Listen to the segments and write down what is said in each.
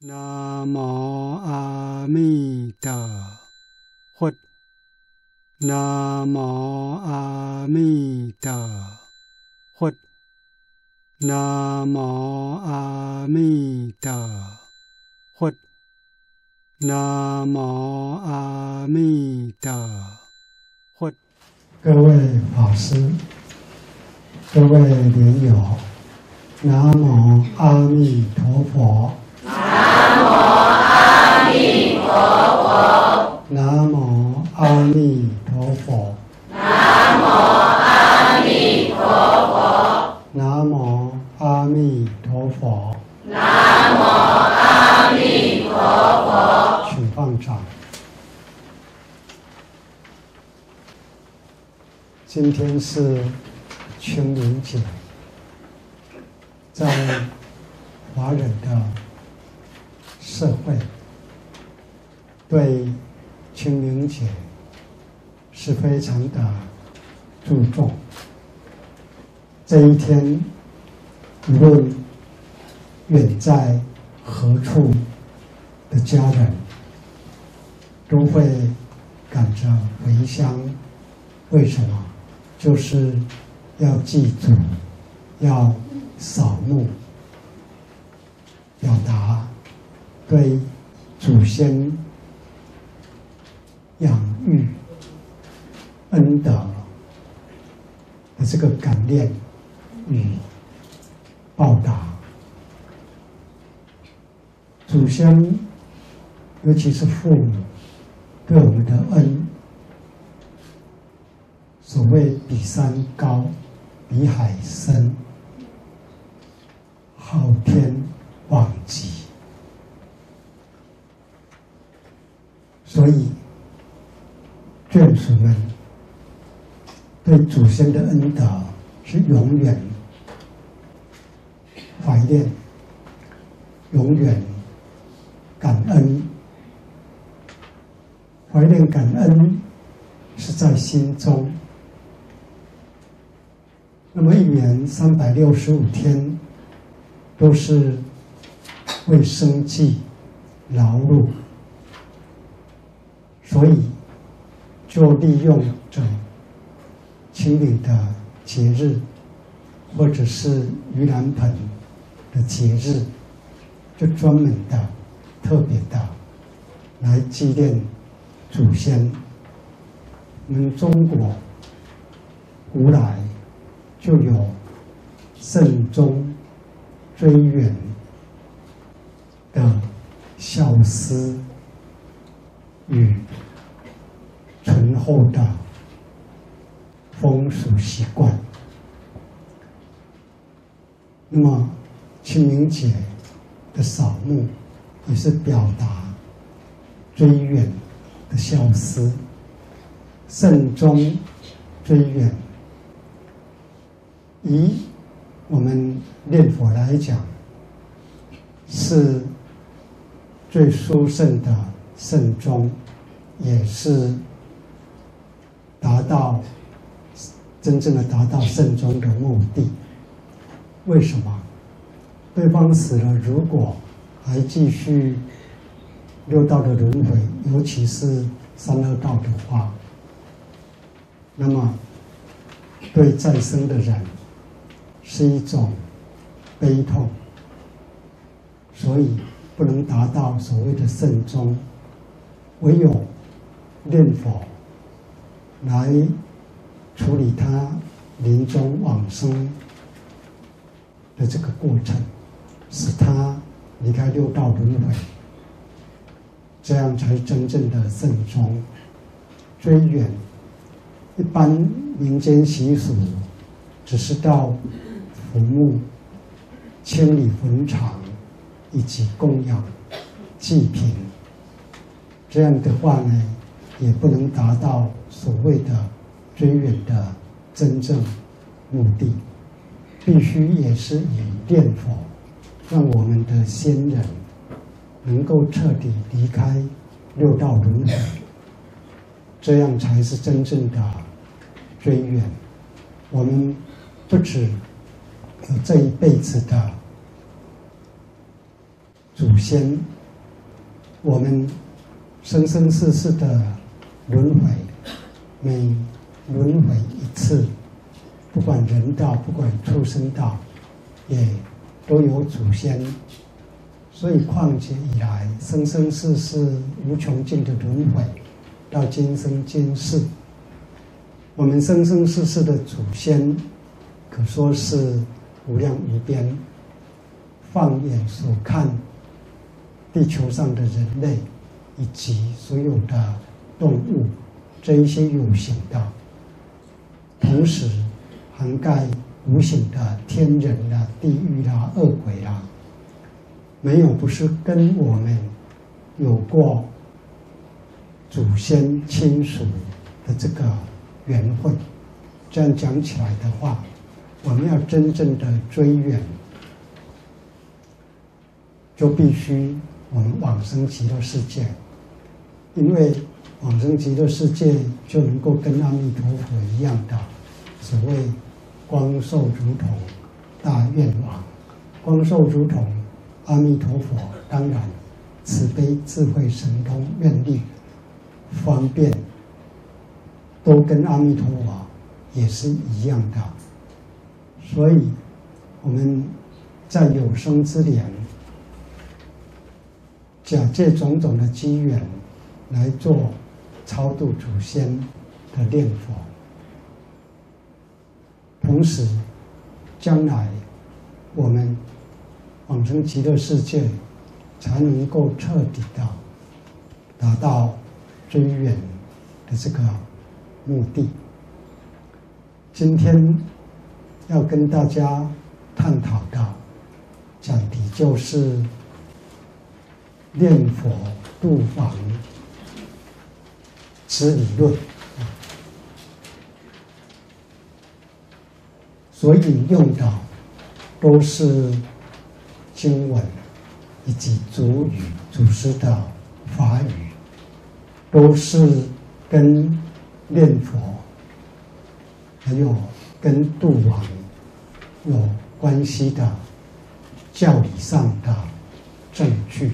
南无阿弥陀佛，南无阿弥陀佛，南无阿弥陀佛，南无阿弥陀佛。各位法师，各位莲友，南无阿弥陀佛。 南无阿弥陀佛。南无阿弥陀佛。南无阿弥陀佛。南无阿弥陀佛。请放掌。今天是清明节，在华人的社会，对 清明节是非常的注重。这一天，无论远在何处的家人，都会赶着回乡。为什么？就是要祭祖，要扫墓，表达对祖先 养育恩德的这个感念与报答，祖先尤其是父母对我们的恩，所谓比山高，比海深，昊天罔极，所以 眷属们对祖先的恩德是永远怀念、永远感恩。怀念感恩是在心中。那么一年365天都是为生计劳碌，所以 就利用着清明的节日，或者是盂兰盆的节日，就专门的、特别的来祭奠祖先。我们中国古来就有慎终追远的孝思与 醇厚的风俗习惯。那么清明节的扫墓也是表达追远的孝思，慎终追远。以我们念佛来讲，是最殊胜的慎终，也是 达到真正的达到慎终的目的，为什么？对方死了，如果还继续六道的轮回，尤其是三恶道的话，那么对再生的人是一种悲痛，所以不能达到所谓的慎终，唯有念佛 来处理他临终往生的这个过程，使他离开六道轮回，这样才真正的慎终追远。一般民间习俗只是到坟墓清理坟场以及供养祭品，这样的话呢，也不能达到 所谓的追远的真正目的，必须也是以念佛，让我们的先人能够彻底离开六道轮回，这样才是真正的追远。我们不止有这一辈子的祖先，我们生生世世的轮回，每轮回一次，不管人道，不管畜生道，也都有祖先。所以旷劫以来，生生世世无穷尽的轮回，到今生今世，我们生生世世的祖先，可说是无量无边。放眼所看，地球上的人类以及所有的动物，这一些有形的，同时涵盖无形的天人啦、地狱啦、恶鬼啦，没有不是跟我们有过祖先亲属的这个缘分。这样讲起来的话，我们要真正的追远，就必须我们往生极乐世界，因为往生极乐世界就能够跟阿弥陀佛一样的所谓光寿如同大愿王，光寿如同阿弥陀佛，当然慈悲智慧神通愿力方便都跟阿弥陀佛也是一样的。所以我们在有生之年，假借种种的机缘来做超度祖先的念佛，同时将来我们往生极乐世界，才能够彻底的达到最远的这个目的。今天要跟大家探讨的讲题就是念佛度亡之理论。所引用的都是经文以及祖语、祖师的法语，都是跟念佛还有跟度亡有关系的教理上的证据。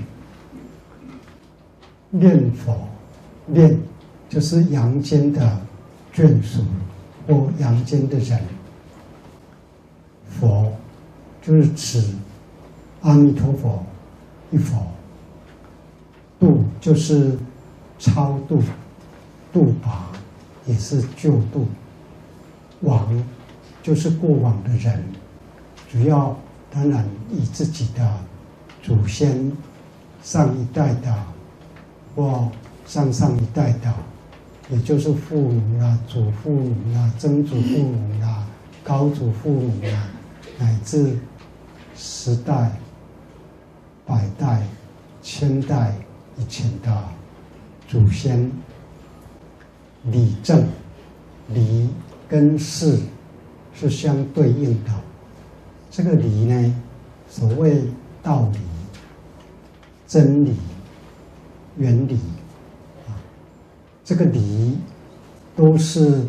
念佛，念就是阳间的眷属或阳间的人，佛就是指阿弥陀佛一佛，度就是超度、度拔也是救度，亡就是过往的人，主要当然以自己的祖先上一代的或上上一代的，也就是父母啦、祖父母啦、曾祖父母啦、高祖父母啦，乃至十代、百代、千代以前的祖先。理证，理跟事是相对应的。这个理呢，所谓道理、真理、原理，这个理都是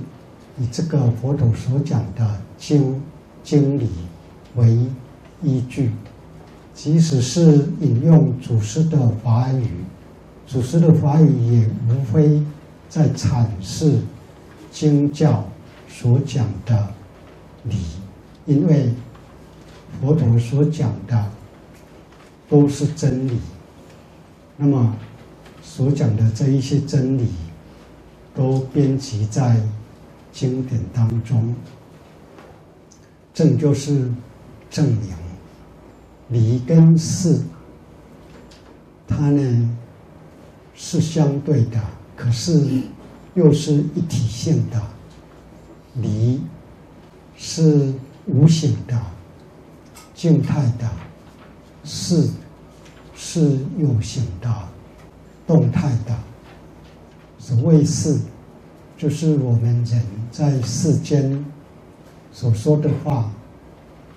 以这个佛陀所讲的经理为依据。即使是引用祖师的法语，祖师的法语也无非在阐释经教所讲的理，因为佛陀所讲的都是真理，那么所讲的这一些真理都编辑在经典当中。证就是证明，理跟事它呢是相对的，可是又是一体性的。理是无形的、静态的，事是有形的、动态的。所谓事，就是我们人在世间所说的话、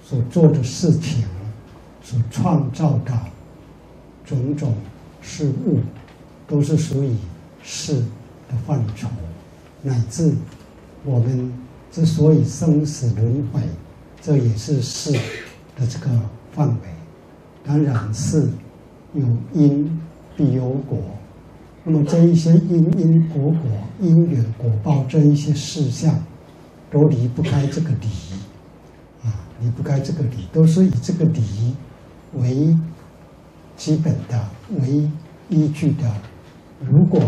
所做的事情、所创造的种种事物，都是属于事的范畴。乃至我们之所以生死轮回，这也是事的这个范围。当然，事有因必有果。那么这一些因果、因缘果报这一些事项，都离不开这个理啊，离不开这个理，都是以这个理为基本的、为依据的。如果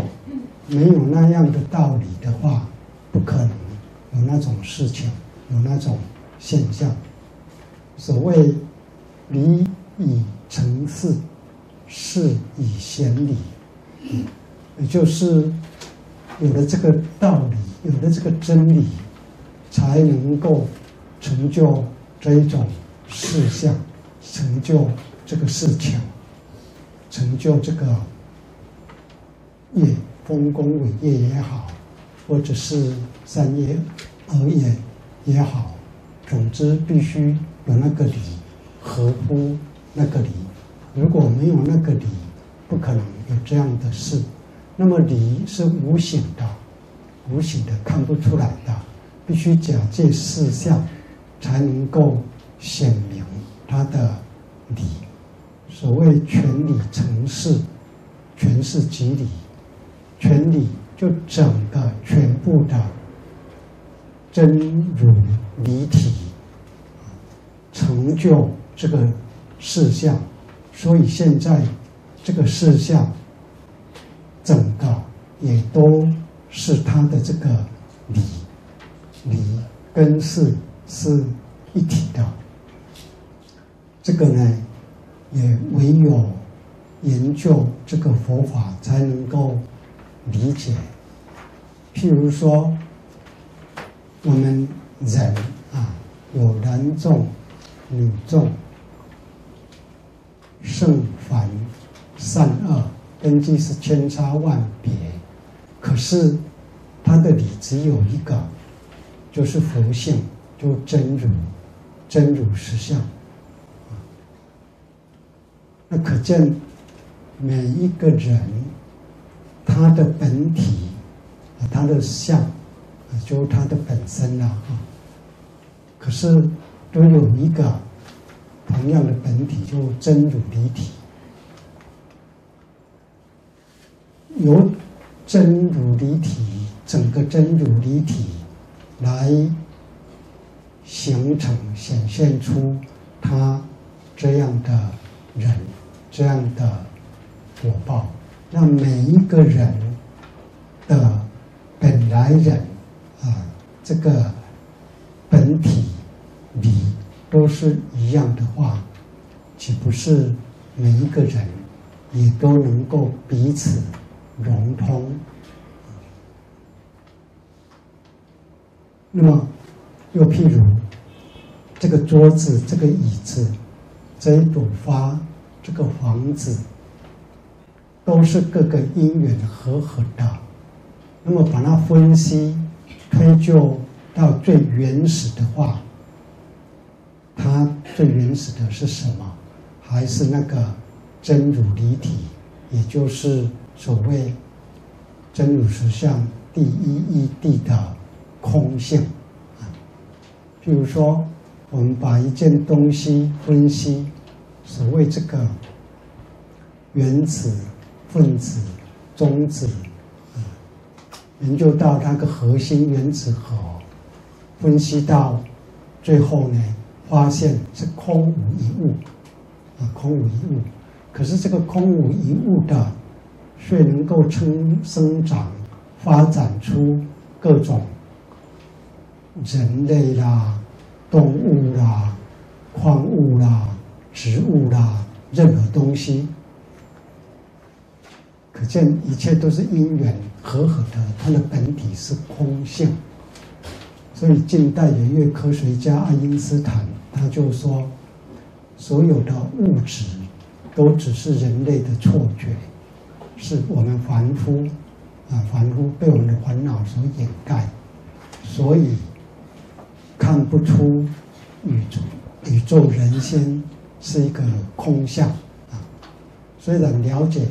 没有那样的道理的话，不可能有那种事情，有那种现象。所谓理以成事，事以显理，也就是有了这个道理，有了这个真理，才能够成就这一种事项，成就这个事情，成就这个业，丰功伟业也好，或者是三业二业也好，总之必须有那个理，合乎那个理。如果没有那个理，不可能有这样的事。那么理是无形的，无形的看不出来的，必须假借事项才能够显明它的理。所谓全理成事，全是即理，全理就整个全部的真如理体成就这个事项。所以现在这个事项整个也都是它的这个理，理跟事是一体的。这个呢，也唯有研究这个佛法才能够理解。譬如说我们人啊，有男众、女众、圣凡、善恶，根基是千差万别，可是他的理只有一个，就是佛性，就是真如，真如实相。那可见每一个人他的本体，他的相，就是他的本身了啊。可是都有一个同样的本体，就是真如理体。由真如理体，整个真如理体来形成、显现出他这样的人，这样的果报。让每一个人的本来人啊，这个本体理都是一样的话，岂不是每一个人也都能够彼此融通？那么又譬如这个桌子、这个椅子、这一朵花、这个房子，都是各个因缘和合的。那么把它分析推究到最原始的话，它最原始的是什么？还是那个真如理体，也就是所谓真如实相第一义谛的空性。譬如说我们把一件东西分析，所谓这个原子、分子、中子，研究到那个核心原子核，分析到最后呢，发现是空无一物啊，空无一物。可是这个空无一物的，却能够生长、发展出各种人类啦、动物啦、矿物啦、植物啦，任何东西。可见一切都是因缘和合的，它的本体是空性。所以近代有一位科学家爱因斯坦，他就说，所有的物质都只是人类的错觉，是我们凡夫被我们的烦恼所掩盖，所以看不出宇宙人心是一个空相啊。虽然了解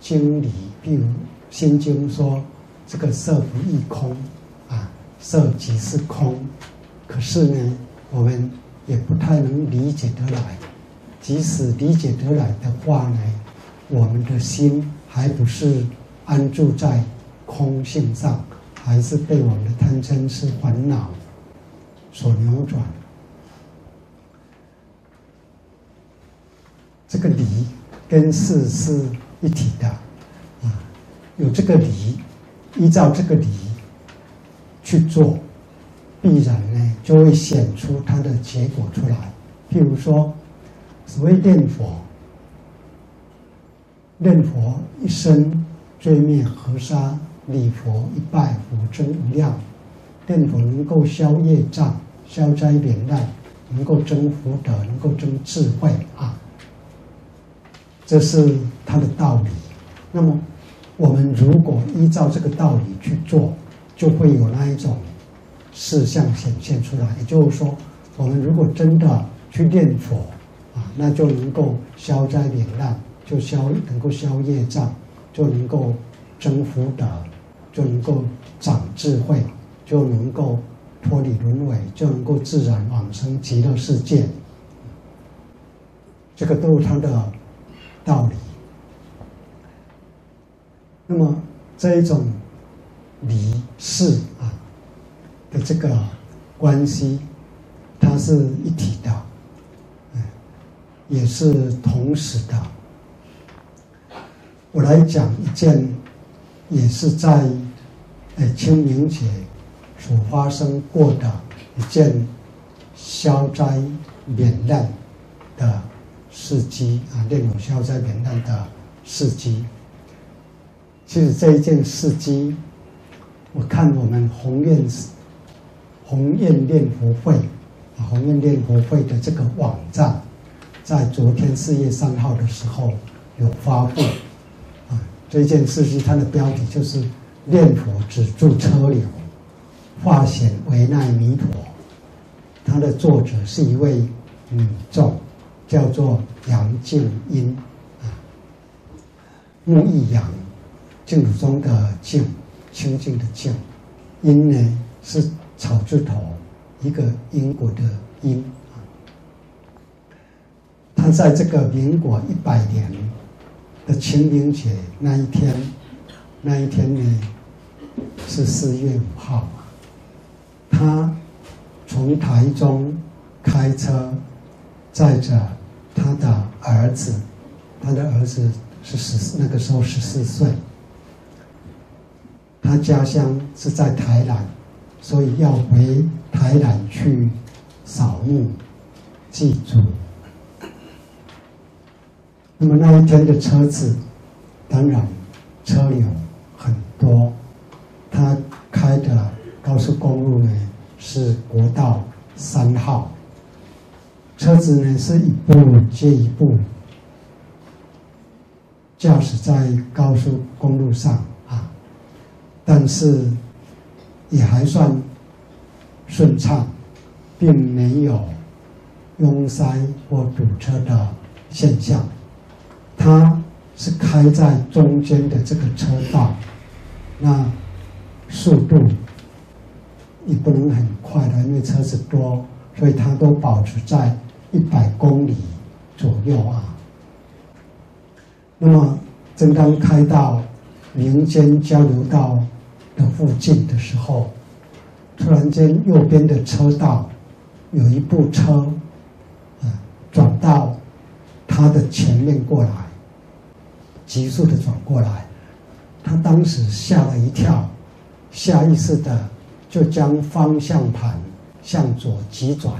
经理，比如《心经》说这个色不异空啊，色即是空，可是呢，我们也不太能理解得来。即使理解得来的话呢，我们的心还不是安住在空性上，还是被我们的贪嗔痴烦恼所扭转。这个理跟事是一体的，啊，有这个理，依照这个理去做，必然呢就会显出它的结果出来。譬如说，所谓念佛，念佛一生罪灭河沙，礼佛一拜福增无量。念佛能够消业障、消灾免难，能够增福德，能够增智慧啊，这是它的道理。那么，我们如果依照这个道理去做，就会有那一种事项显现出来。也就是说，我们如果真的去念佛啊，那就能够消灾免难，能够消业障，就能够增福德，就能够长智慧，就能够脱离轮回，就能够自然往生极乐世界。这个都有它的道理。那么这一种理事啊的这个关系，它是一体的，也是同时的。我来讲一件，也是在清明节所发生过的一件消灾免难的事迹啊，令我消灾免难的事迹。其实这一件事迹，我看我们鸿雁念佛会啊，鸿雁念佛会的这个网站，在昨天4月3号的时候有发布啊。这一件事迹它的标题就是“念佛止住车流，化险为奈弥陀”。它的作者是一位女众，叫做杨静音啊，木易杨，净土中的净，清净的净，音呢是草字头一个英国的音啊。他在这个民国100年的清明节那一天呢是4月5号啊，他从台中开车载着他的儿子，他的儿子是那个时候14岁，他家乡是在台南，所以要回台南去扫墓祭祖。那么那一天的车子，当然车流很多，他开的高速公路呢是国道3号。车子呢是一步接一步驾驶在高速公路上啊，但是也还算顺畅，并没有拥塞或堵车的现象。它是开在中间的这个车道，那速度也不能很快的，因为车子多，所以它都保持在100公里左右啊。那么，正当开到民间交流道的附近的时候，突然间右边的车道有一部车，转到他的前面过来，急速的转过来。他当时吓了一跳，下意识的就将方向盘向左急转。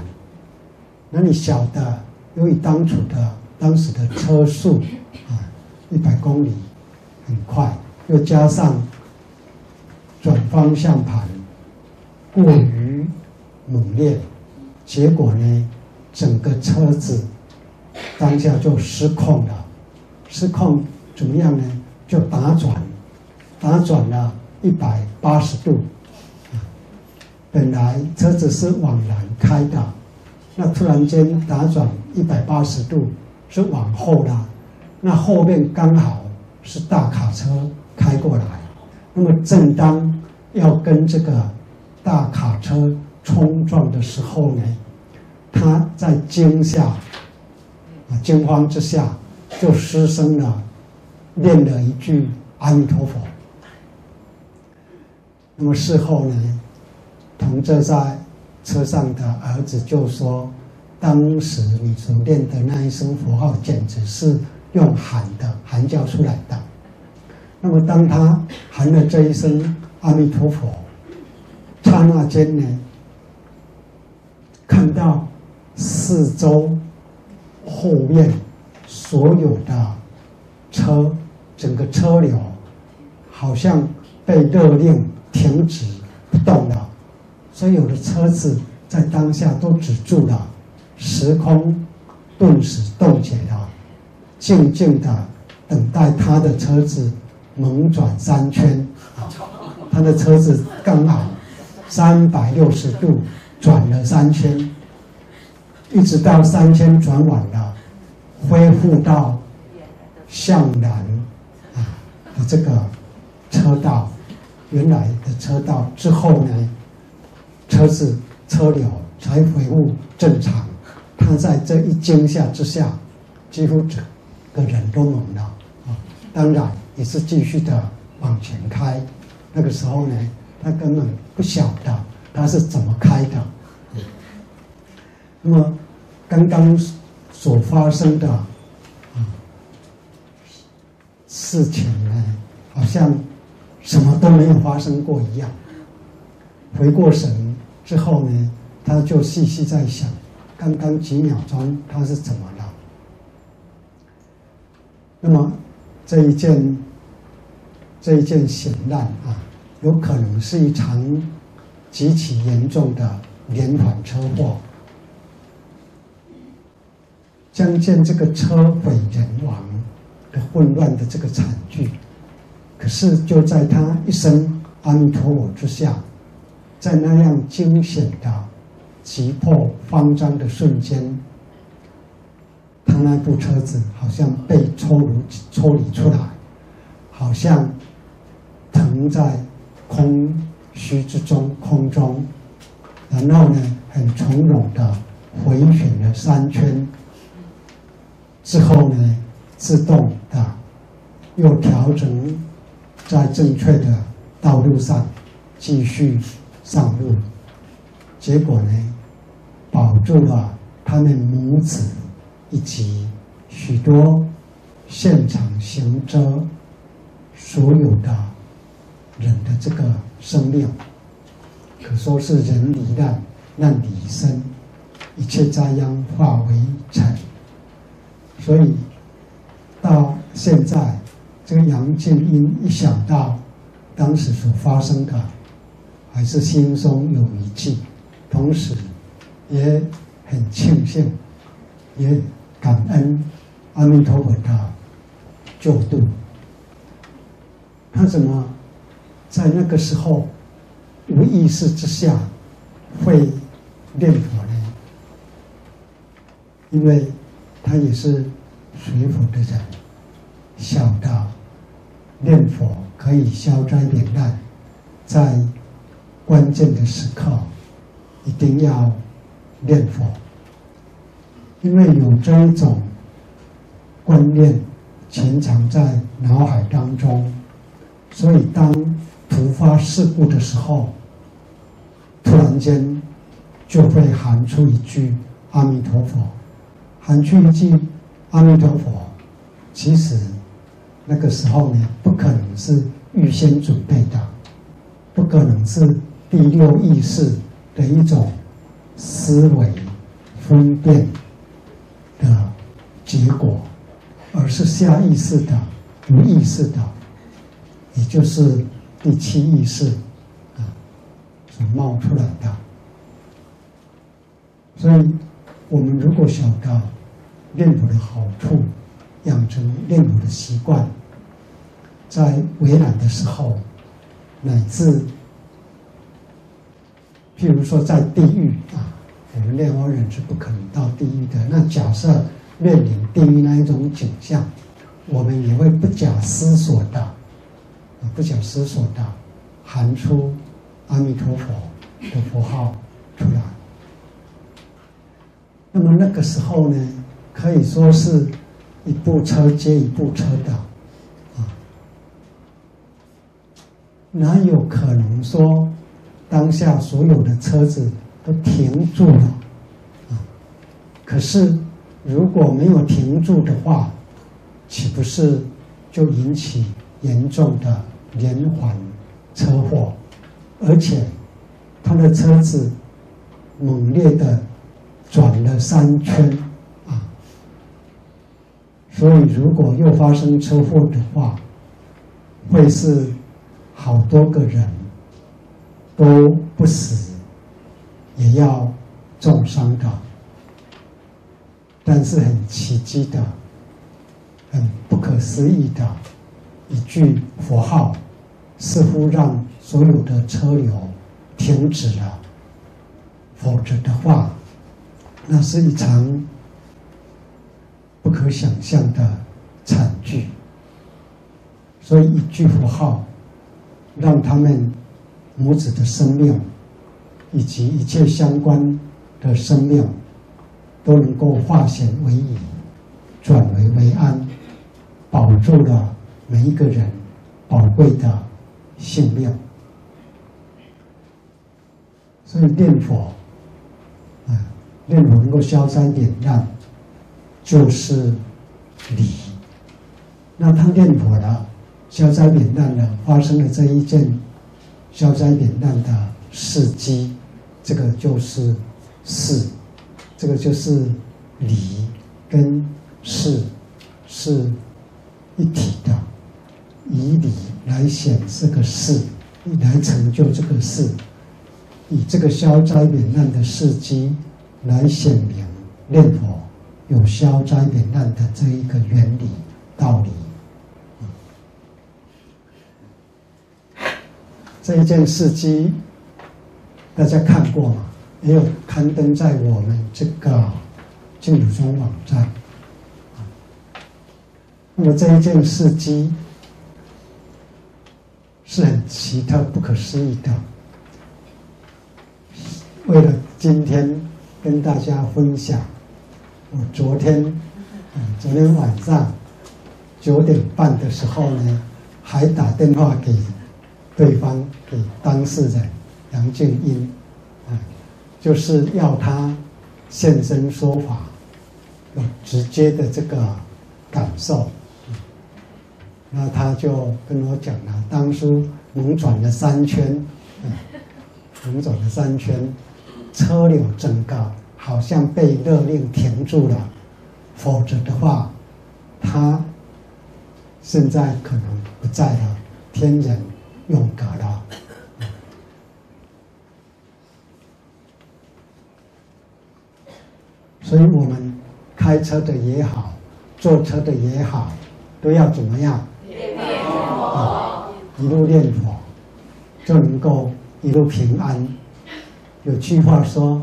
那你晓得，由于当时的车速啊，100公里很快，又加上转方向盘过于猛烈，结果呢，整个车子当下就失控了。失控怎么样呢？就打转了180度。本来车子是往南开的，那突然间打转180度是往后的，那后面刚好是大卡车开过来。那么正当要跟这个大卡车冲撞的时候呢，他在惊慌之下就失声了念了一句阿弥陀佛。那么事后呢，同着在车上的儿子就说，当时你所念的那一声佛号，简直是用喊的喊叫出来的。那么当他喊了这一声阿弥陀佛，刹那间呢，看到四周后面所有的车，整个车流好像被勒令停止不动了，所有的车子在当下都止住了，时空顿时冻结了，静静的等待他的车子猛转三圈。他的车子刚好360度转了3圈，一直到3圈转完了，恢复到向南的这个车道，原来的车道之后呢，车流才恢复正常。他在这一惊吓之下，几乎整个人都懵了啊！当然也是继续的往前开。那个时候呢，他根本不晓得他是怎么开的。那么刚刚所发生的事情呢，好像什么都没有发生过一样。回过神之后呢，他就细细在想，刚刚几秒钟他是怎么了？那么这一件险难啊，有可能是一场极其严重的连环车祸。将近这个车毁人亡的混乱的这个惨剧，可是就在他一声阿弥陀佛之下，在那样惊险的急迫慌张的瞬间，他那部车子好像被抽离出来，好像腾在空虚之中空中，然后呢很从容的回旋了3圈。之后呢，自动的又调整在正确的道路上，继续上路。结果呢，保住了他们母子以及许多现场行者所有的人的这个生命，可说是人离难，难离身，一切灾殃化为尘。所以到现在，这个杨静音一想到当时所发生的，还是心中有余悸，同时也很庆幸，也感恩阿弥陀佛的救度。他怎么在那个时候无意识之下会念佛呢？因为他也是学佛的人，晓得念佛可以消灾免难，在关键的时刻一定要念佛，因为有这一种观念潜藏在脑海当中，所以当突发事故的时候，突然间就会喊出一句阿弥陀佛。喊去一句阿弥陀佛，其实那个时候呢，不可能是预先准备的，不可能是第六意识的一种思维分辨的结果，而是下意识的、无意识的，也就是第七意识啊所冒出来的。所以，我们如果晓得念佛的好处，养成念佛的习惯，在危难的时候，乃至譬如说在地狱啊，我们念佛人是不可能到地狱的。那假设面临地狱那一种景象，我们也会不假思索的喊出阿弥陀佛的佛号出来。那么那个时候呢，可以说是一部车接一部车的，哪有可能说当下所有的车子都停住了啊？可是如果没有停住的话，岂不是就引起严重的连环车祸？而且他的车子猛烈的转了3圈啊！所以如果又发生车祸的话，会是好多个人都不死，也要重伤的。但是很奇迹的、很不可思议的一句佛号，似乎让所有的车流停止了。否则的话，那是一场不可想象的惨剧。所以一句佛号，让他们母子的生命以及一切相关的生命都能够化险为夷，转危为安，保住了每一个人宝贵的性命。所以念佛，念佛能够消灾免难，就是理。那他念佛了，消灾免难了，发生了这一件消灾免难的事迹，这个就是事，这个就是理跟事是一体的，以理来显这个事，来成就这个事，以这个消灾免难的事迹来显明念佛有消灾免难的这一个原理道理。这一件事迹，大家看过吗？也有刊登在我们这个净土宗网站。那么这一件事迹是很奇特、不可思议的。为了今天跟大家分享，我昨天晚上9点半的时候呢，还打电话给对方，给当事人杨俊英，就是要他现身说法，有直接的这个感受。那他就跟我讲了，当初猛转了3圈，猛转了3圈，车流整个好像被勒令停住了，否则的话，他现在可能不在了，天人永隔了。所以我们开车的也好，坐车的也好，都要怎么样？念佛，一路念佛，就能够一路平安。有句话说：“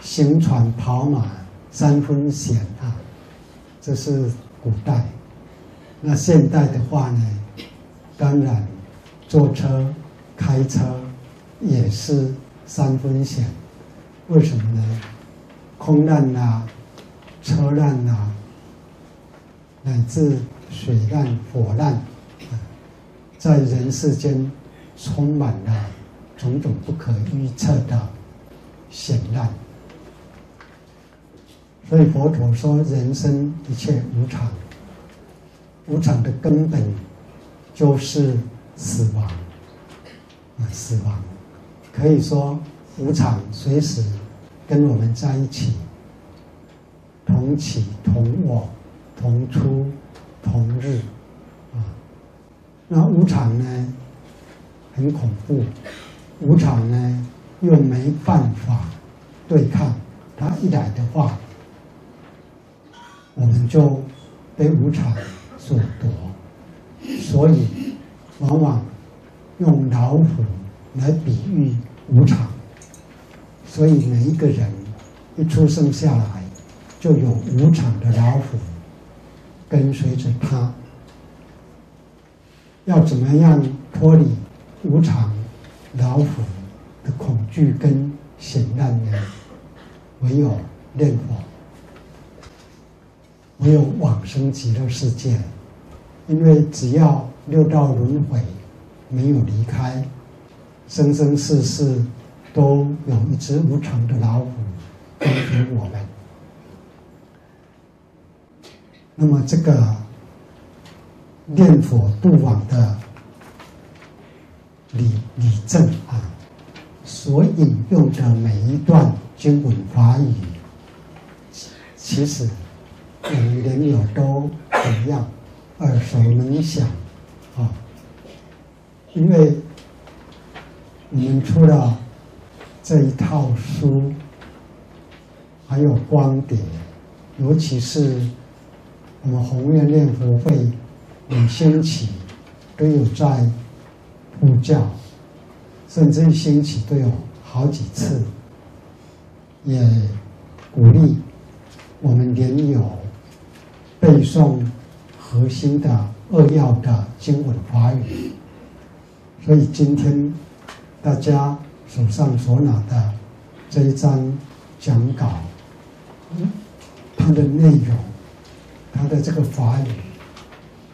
行船跑马3分闲”啊，这是古代。那现代的话呢，当然，坐车、开车也是3分闲，为什么呢？空难啊、车难啊，乃至水难、火难，在人世间充满了种种不可预测的险难。所以佛陀说，人生一切无常，无常的根本就是死亡，死亡可以说无常，随时跟我们在一起，同起同卧，同出同日啊。那无常呢，很恐怖，无常呢又没办法对抗，它一来的话，我们就被无常所夺，所以往往用老虎来比喻无常，所以每一个人一出生下来就有无常的老虎跟随着他。要怎么样脱离无常老虎的恐惧跟险难呢？唯有念佛，唯有往生极乐世界。因为只要6道轮回没有离开，生生世世都有一只无常的老虎跟随我们。那么这个念佛度往的理证啊，所引用的每一段经文法语，其实每人有都一样耳熟能详啊。因为我们除了这一套书，还有光碟，尤其是我们弘愿念佛会每星期都有在布教，甚至一星期都有好几次，也鼓励我们莲友背诵核心的扼要的经文法语。所以今天大家手上所拿的这一张讲稿，它的内容，它的这个法语，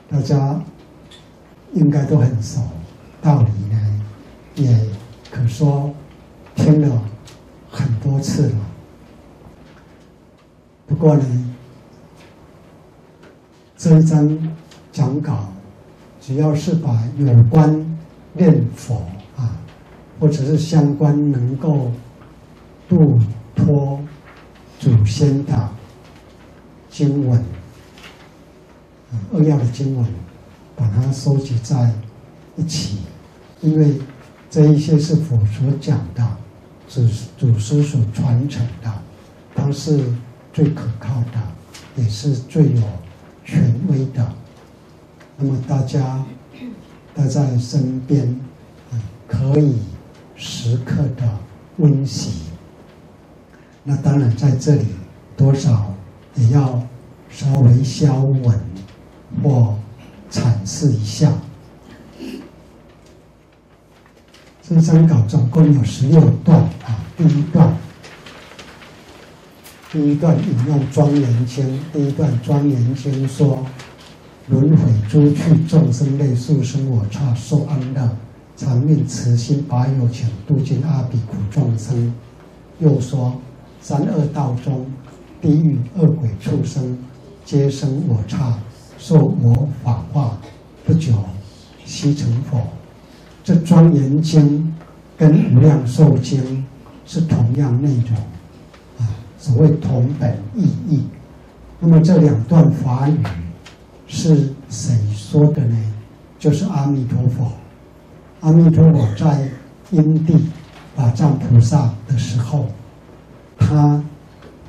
大家应该都很熟。道理呢，也可说听了很多次了。不过呢，这一张讲稿，只要是把有关念佛啊，或者是相关能够度脱祖先的经文，扼要的经文，把它收集在一起，因为这一些是佛所讲的，祖师所传承的，它是最可靠的，也是最有权威的。那么大家待在身边，可以时刻的温习。那当然在这里多少也要稍微消文或阐释一下。这张稿总共有16段啊。第一段引用庄严经，第一段庄严经说：轮回诸趣众生类，速生我刹受安乐，常命慈心拔有情，度尽阿鼻苦众生。又说三恶道中，地狱恶鬼畜生，皆生我刹，受我法化，不久悉成佛。这庄严经跟无量寿经是同样内容啊，所谓同本意义。那么这两段法语是谁说的呢？就是阿弥陀佛。阿弥陀佛在因地法藏菩萨的时候，他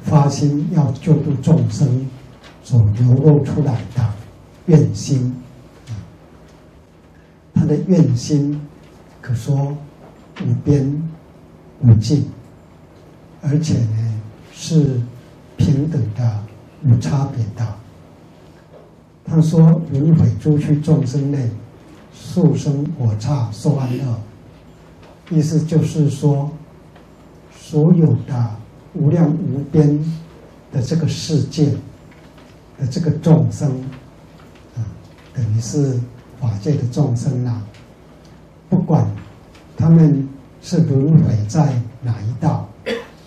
发心要救度众生所流露出来的愿心，他的愿心可说无边无尽，而且呢是平等的、无差别的。他说：“轮回诸趣众生类，速生我刹受安乐。”意思就是说，所有的无量无边的这个世界的这个众生啊，等于是法界的众生啦，不管他们是轮回在哪一道，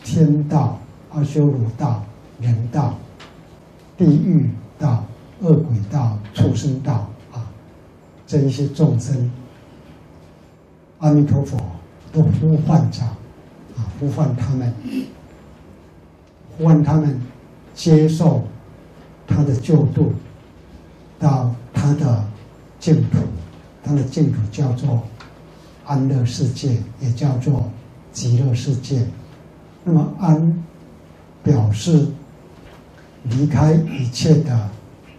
天道、阿修罗道、人道、地狱道、恶鬼道、畜生道啊，这一些众生，阿弥陀佛都呼唤着啊，呼唤他们接受他的救度，到他的净土。他的净土叫做安乐世界，也叫做极乐世界。那么安表示离开一切的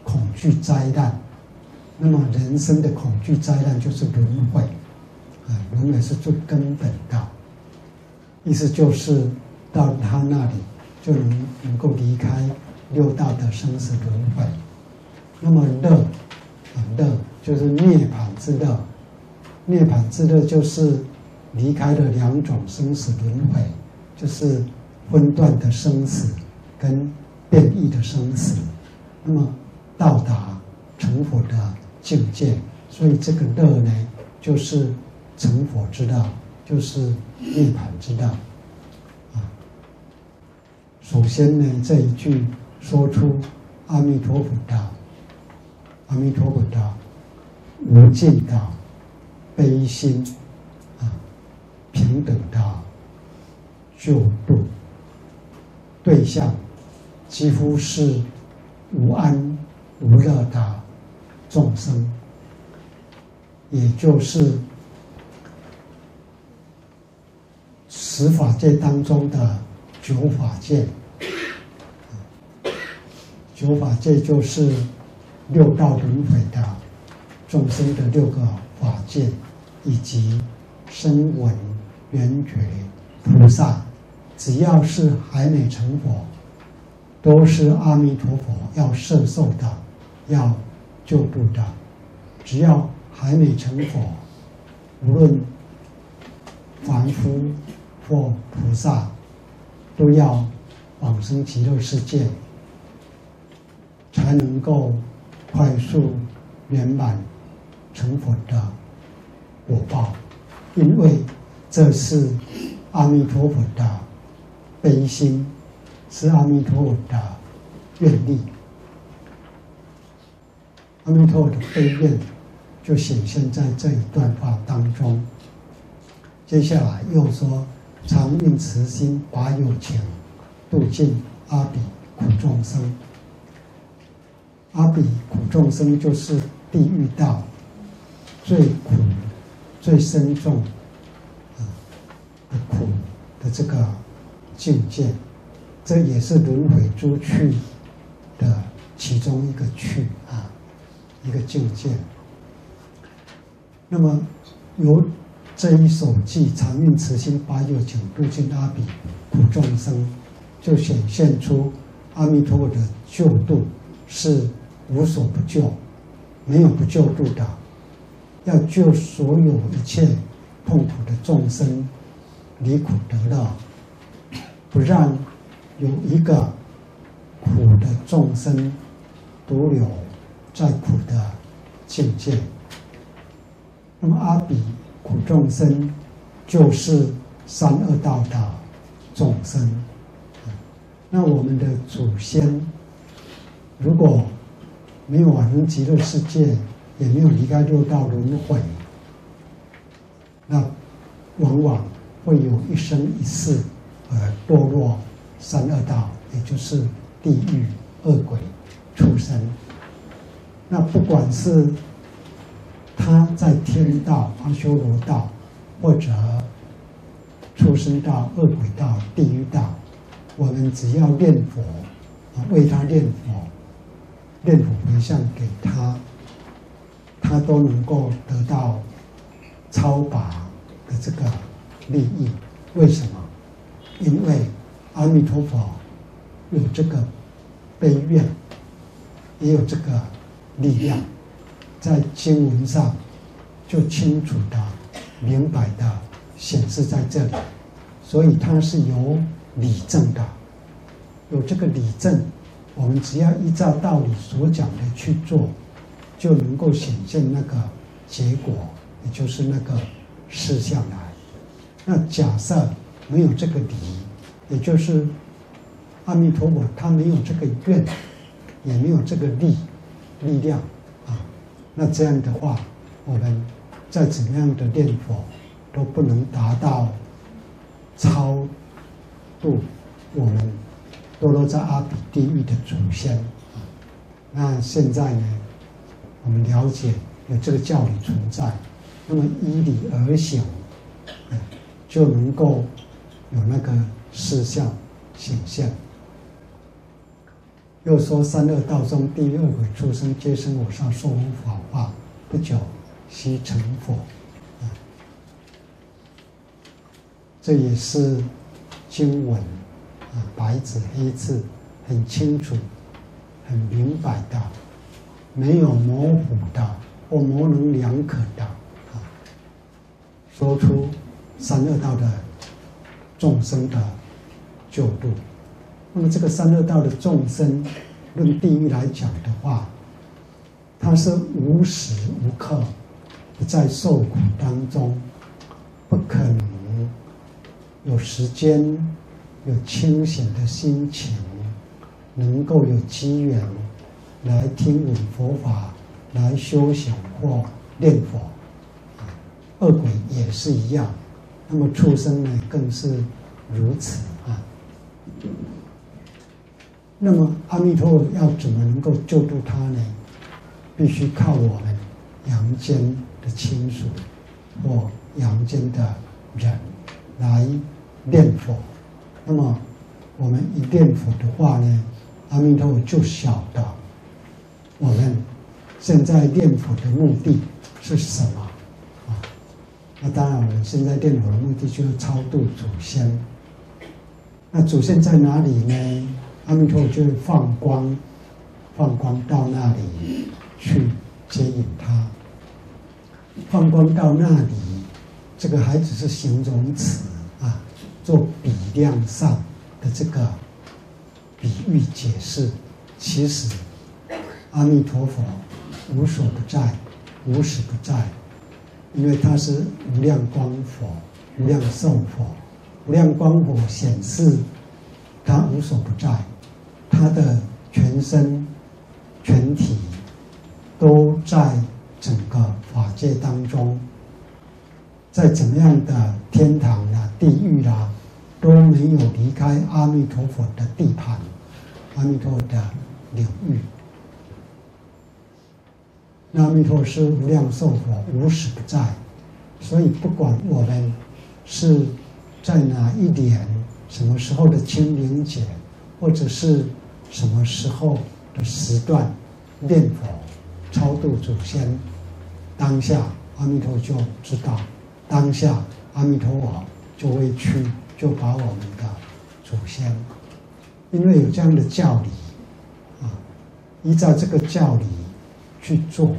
恐惧灾难，那么人生的恐惧灾难就是轮回啊，轮回是最根本的。意思就是到他那里就能够离开6道的生死轮回。那么乐啊，乐就是涅槃之乐，涅槃之乐就是离开了2种生死轮回，就是分段的生死跟变异的生死，那么到达成佛的境界。所以这个乐呢，就是成佛之道，就是涅槃之道。啊，首先呢，这一句说出阿弥陀佛道，阿弥陀佛道，无尽道，悲心啊，平等道，救度对象几乎是无安无乐的众生，也就是十法界当中的九法界。九法界就是六道轮回的众生的六个法界，以及声闻缘觉菩萨，只要是还没成佛，都是阿弥陀佛要摄受的，要救度的。只要还没成佛，无论凡夫或菩萨，都要往生极乐世界，才能够快速圆满成佛的果报。因为这是阿弥陀佛的悲心，是阿弥陀佛的愿力，阿弥陀佛的悲愿就显现在这一段话当中。接下来又说，常运慈心，拔有情，度尽阿比苦众生。阿比苦众生就是地狱道最苦、最深重的苦的这个境界，这也是轮回诸趣的其中一个趣啊，一个境界。那么由这一首偈“常运慈心，拔有情，度尽阿比苦众生”，就显现出阿弥陀佛的救度是无所不救，没有不救度的，要救所有一切痛苦的众生离苦得乐，不让有一个苦的众生独留在苦的境界。那么阿比苦众生就是三恶道的众生。那我们的祖先如果没有往生极乐世界，也没有离开六道轮回，那往往会有一生一世而堕落三恶道，也就是地狱、恶鬼、畜生。那不管是他在天道、阿修罗道，或者畜生道、恶鬼道、地狱道，我们只要念佛，为他念佛，念佛回向给他，他都能够得到超拔的这个利益。为什么？因为阿弥陀佛有这个悲愿，也有这个力量，在经文上就清楚的、明白的显示在这里，所以它是有理证的，有这个理证，我们只要依照道理所讲的去做，就能够显现那个结果，也就是那个事项来。那假设没有这个理，也就是阿弥陀佛他没有这个愿，也没有这个力量啊，那这样的话，我们再怎么样的念佛都不能达到超度我们堕落在阿鼻地狱的祖先啊。那现在呢，我们了解有这个教理存在，那么依理而行，就能够有那个事项显现。又说，三恶道中，地狱、恶鬼、畜生皆生我上受无法化，不久悉成佛。这也是经文白纸黑字很清楚、很明白的，没有模糊的或模棱两可的说出三恶道的众生的救度。那么这个三恶道的众生，论地狱来讲的话，它是无时无刻、在受苦当中，不可能有时间、有清闲的心情，能够有机缘来听闻佛法、来修行或念佛。恶鬼也是一样，那么畜生呢，更是如此啊。那么阿弥陀佛要怎么能够救度他呢？必须靠我们阳间的亲属或阳间的人来念佛。那么我们一念佛的话呢，阿弥陀佛就晓得我们现在念佛的目的是什么啊？那当然，我们现在念佛的目的就是超度祖先。那祖先在哪里呢？阿弥陀佛就会放光，放光到那里去接引他。放光到那里，这个还只是形容词啊，做比量上的这个比喻解释。其实，阿弥陀佛无所不在，无时不在，因为他是无量光佛、无量寿佛。无量光佛显示他无所不在。他的全身、全体都在整个法界当中，在怎么样的天堂啦、地狱啦，都没有离开阿弥陀佛的地盘、阿弥陀佛的领域。那阿弥陀佛是无量寿佛，无时不在，所以不管我们是在哪一年、什么时候的清明节，或者是什么时候的时段念佛超度祖先，当下阿弥陀佛就知道，当下阿弥陀佛就会去，就把我们的祖先，因为有这样的教理啊，依照这个教理去做，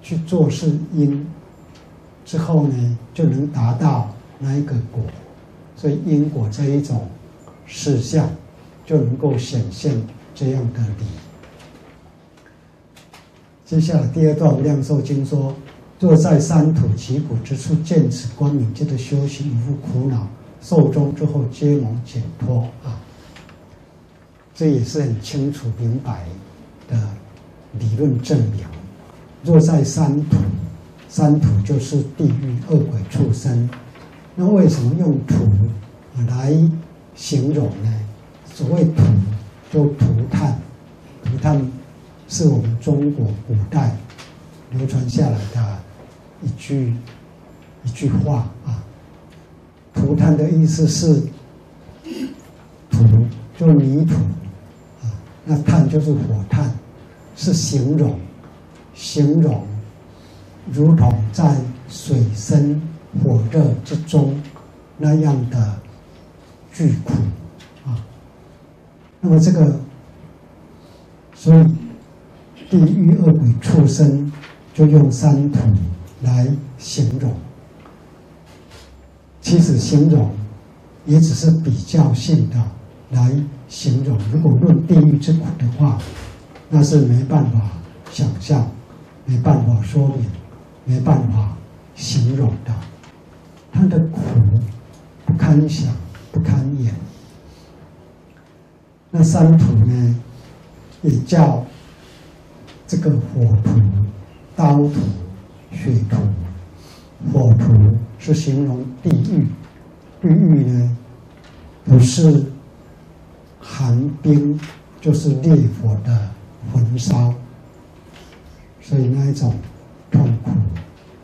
去做是因，之后呢就能达到那一个果，所以因果这一种事项就能够显现这样的理。接下来第二段《无量寿经》说：“若在三途疾苦之处，见此光明，皆得修行，无苦恼，寿终之后，皆蒙解脱。”啊，这也是很清楚明白的理论证明。若在三途，三途就是地狱、恶鬼、畜生。那为什么用途来形容呢？所谓涂，就涂炭，涂炭是我们中国古代流传下来的一句话啊。涂炭的意思是土，就泥土啊，那炭就是火炭，是形容，如同在水深火热之中那样的巨苦。那么这个，所以地狱、恶鬼、畜生就用三途来形容。其实形容也只是比较性的来形容。如果论地狱之苦的话，那是没办法想象、没办法说明、没办法形容的。它的苦不堪想、不堪言。那三途呢，也叫这个火途、刀途、血途。火途是形容地狱，地狱呢不是寒冰，就是烈火的焚烧，所以那一种痛苦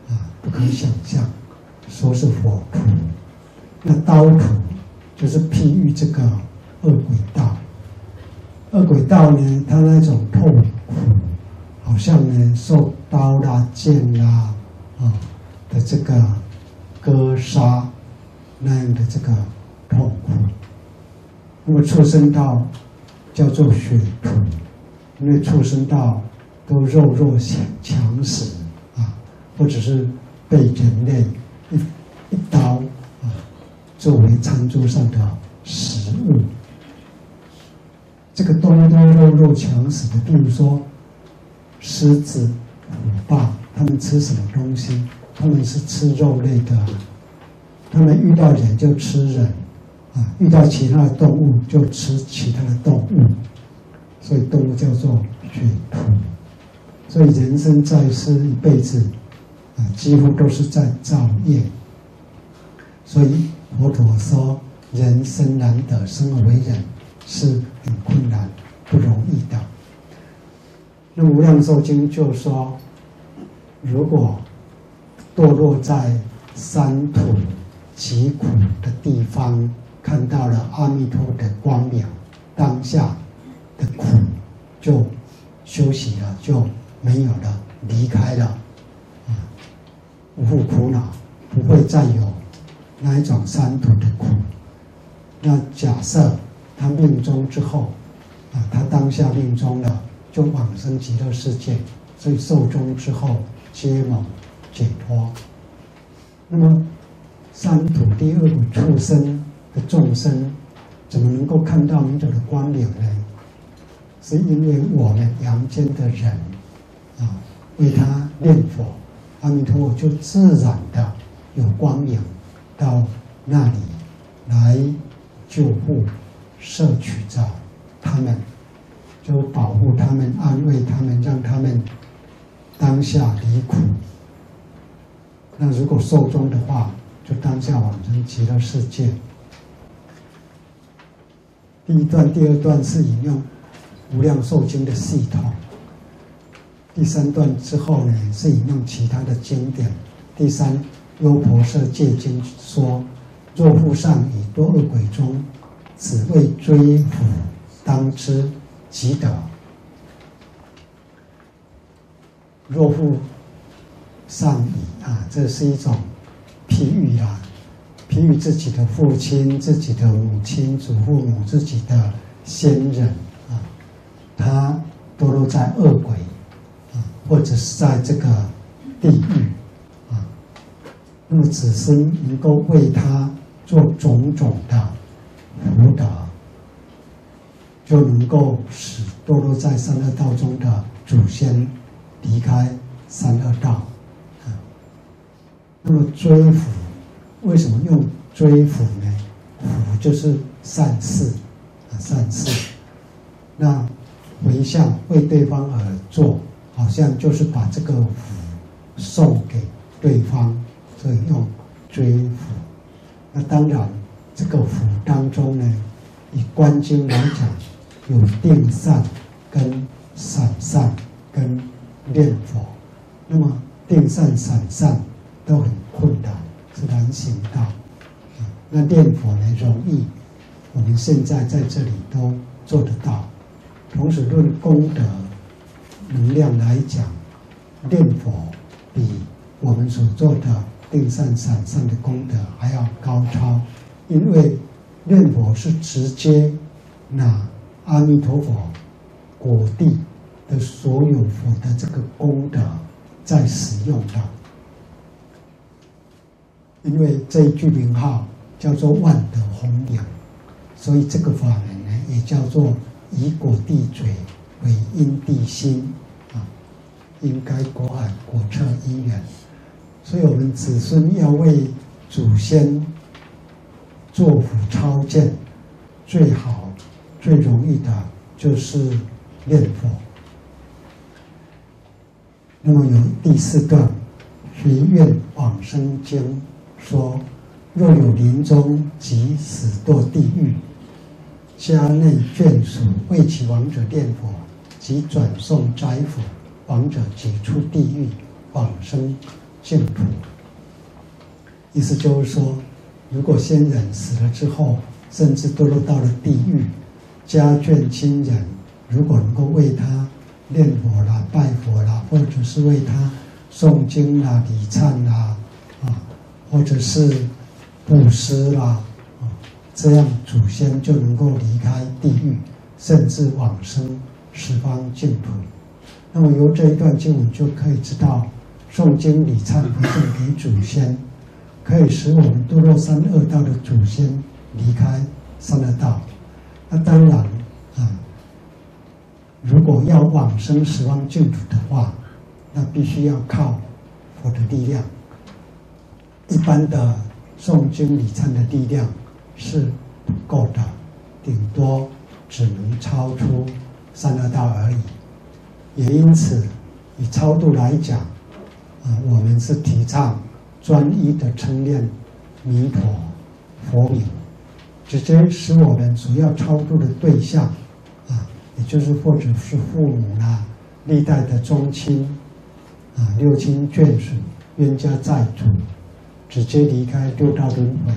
啊，不可想象，说是火途。那刀途就是譬喻这个恶鬼道。恶鬼道呢，他那种痛苦，好像呢受刀啦、剑啦啊的这个割杀那样的这个痛苦。那么畜生道叫做血途，因为畜生道都肉弱强食啊，或者是被人类一刀啊作为餐桌上的食物。这个东东肉肉强死的，比如说狮子、虎豹、他们吃什么东西？他们是吃肉类的，他们遇到人就吃人，啊，遇到其他的动物就吃其他的动物，所以动物叫做血土。所以人生在世一辈子，啊，几乎都是在造业。所以佛陀说，人生难得，生而为人是很困难、不容易的。 那《无量寿经》就说，如果堕落在三途极苦的地方，看到了阿弥陀的光明，当下的苦就休息了，就没有了，离开了，啊，无复苦恼，不会再有那一种三途的苦。那假设他命中之后，啊，他当下命中了。 就往生极乐世界，所以寿终之后皆蒙解脱。那么，三途第二苦畜生的众生，怎么能够看到弥陀的光明呢？是因为我们阳间的人啊，为他念佛，阿弥陀佛就自然的有光明到那里来救护、摄取着他们。 就保护他们、安慰他们，让他们当下离苦。那如果寿终的话，就当下往生极乐世界。第一段、第二段是引用《无量寿经》的系统，第三段之后呢是引用其他的经典。第三，《优婆塞戒经》说：“若复上以多恶鬼中，此谓追苦，当知。” 即得。若复上矣啊，这是一种譬喻啊，譬喻自己的父亲、自己的母亲、祖父母、自己的先人啊，他堕落在恶鬼啊，或者是在这个地狱啊，那么只是能够为他做种种的辅导。 就能够使堕落在三恶道中的祖先离开三恶道，啊，那么追福，为什么用追福呢？福就是善事，啊，善事。那回向为对方而做，好像就是把这个福送给对方，所以用追福。那当然，这个福当中呢，以观经来讲。 有定善、跟散善、跟念佛，那么定善、散善都很困难，是难行道。那念佛呢容易，我们现在在这里都做得到。同时论功德能量来讲，念佛比我们所做的定善、散善的功德还要高超，因为念佛是直接拿。 阿弥陀佛，果地的所有佛的这个功德在使用它，因为这一句名号叫做万德弘扬，所以这个法门呢也叫做以果地嘴为因地心啊，应该果海果彻因缘，所以我们子孙要为祖先做福超荐，最好。 最容易的就是念佛。那么有第四段，随愿往生经说：若有临终即死堕地狱，家内眷属为其亡者念佛，即转送斋福，亡者即出地狱，往生净土。意思就是说，如果先人死了之后，甚至堕落到了地狱。 家眷亲人，如果能够为他念佛啦、拜佛啦，或者是为他诵经啦、礼忏啦，啊，或者是布施啦，啊，这样祖先就能够离开地狱，甚至往生十方净土。那么由这一段经文就可以知道，诵经、礼忏、回向给祖先，可以使我们堕落三恶道的祖先离开三恶道。 那当然啊，如果要往生十方净土的话，那必须要靠佛的力量。一般的诵经礼忏的力量是不够的，顶多只能超出三恶道而已。也因此，以超度来讲，我们是提倡专一的称念弥陀佛名，直接使我们主要超度的对象也就是或者是父母啦、历代的宗亲六亲眷属、冤家债主，直接离开六道轮回，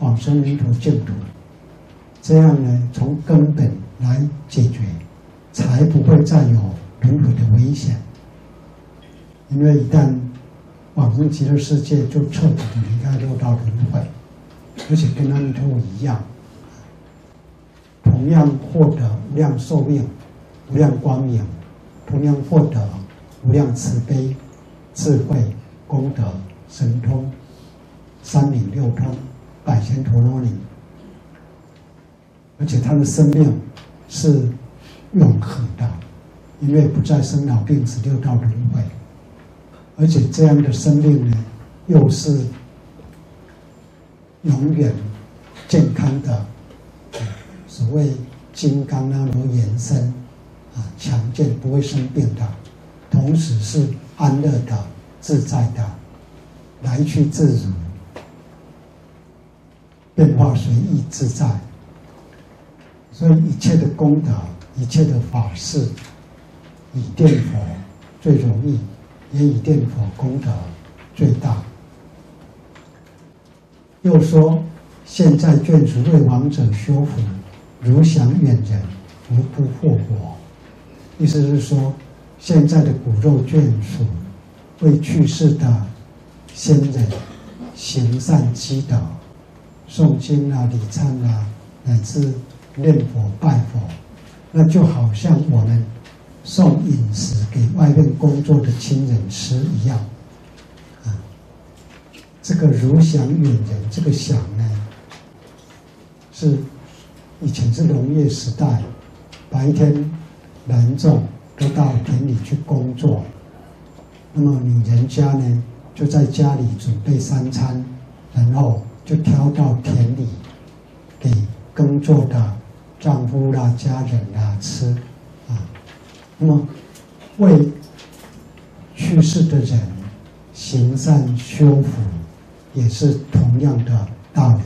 往生弥陀净土。这样呢，从根本来解决，才不会再有轮回的危险。因为一旦往生极乐世界，就彻底的离开六道轮回，而且跟阿弥陀佛一样，同样获得无量寿命、无量光明，同样获得无量慈悲、智慧、功德、神通、三明六通、百千陀罗尼，而且他的生命是永恒的，因为不再生老病死六道轮回。而且这样的生命呢，又是永远健康的，所谓金刚那罗延伸强健不会生病的，同时是安乐的、自在的、来去自如、变化随意自在。所以一切的功德、一切的法事，以念佛最容易，也以念佛功德最大。又说，现在眷属为亡者修福，如想远人，无不惑我。意思是说，现在的骨肉眷属为去世的先人行善积德，诵经啦、礼忏啦，乃至念佛拜佛，那就好像我们送饮食给外面工作的亲人吃一样。这个如想远人，这个想呢，是以前是农业时代，白天男众都到田里去工作，那么女人家呢，就在家里准备三餐，然后就挑到田里给耕作的丈夫啦、家人啦吃那么为去世的人行善修福，也是同样的道理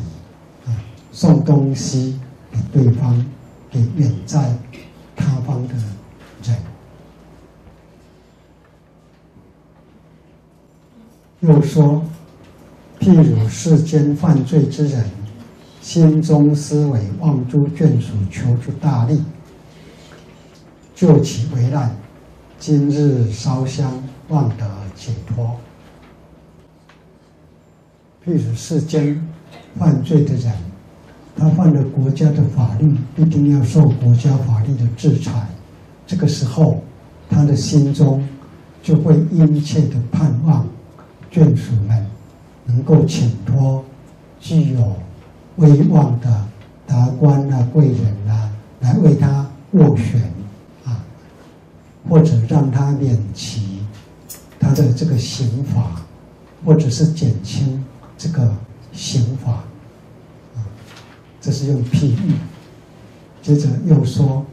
送东西给对方，给远在他方的人。又说，譬如世间犯罪之人，心中思维望诸眷属求助大力，救其危难，今日烧香望得解脱。譬如世间犯罪的人，他犯了国家的法律，必定要受国家法律的制裁。这个时候，他的心中就会殷切的盼望眷属们能够请托具有威望的达官啊、贵人啊，来为他斡旋或者让他免其他的这个刑罚，或者是减轻这个刑罚这是用譬喻。接着又说，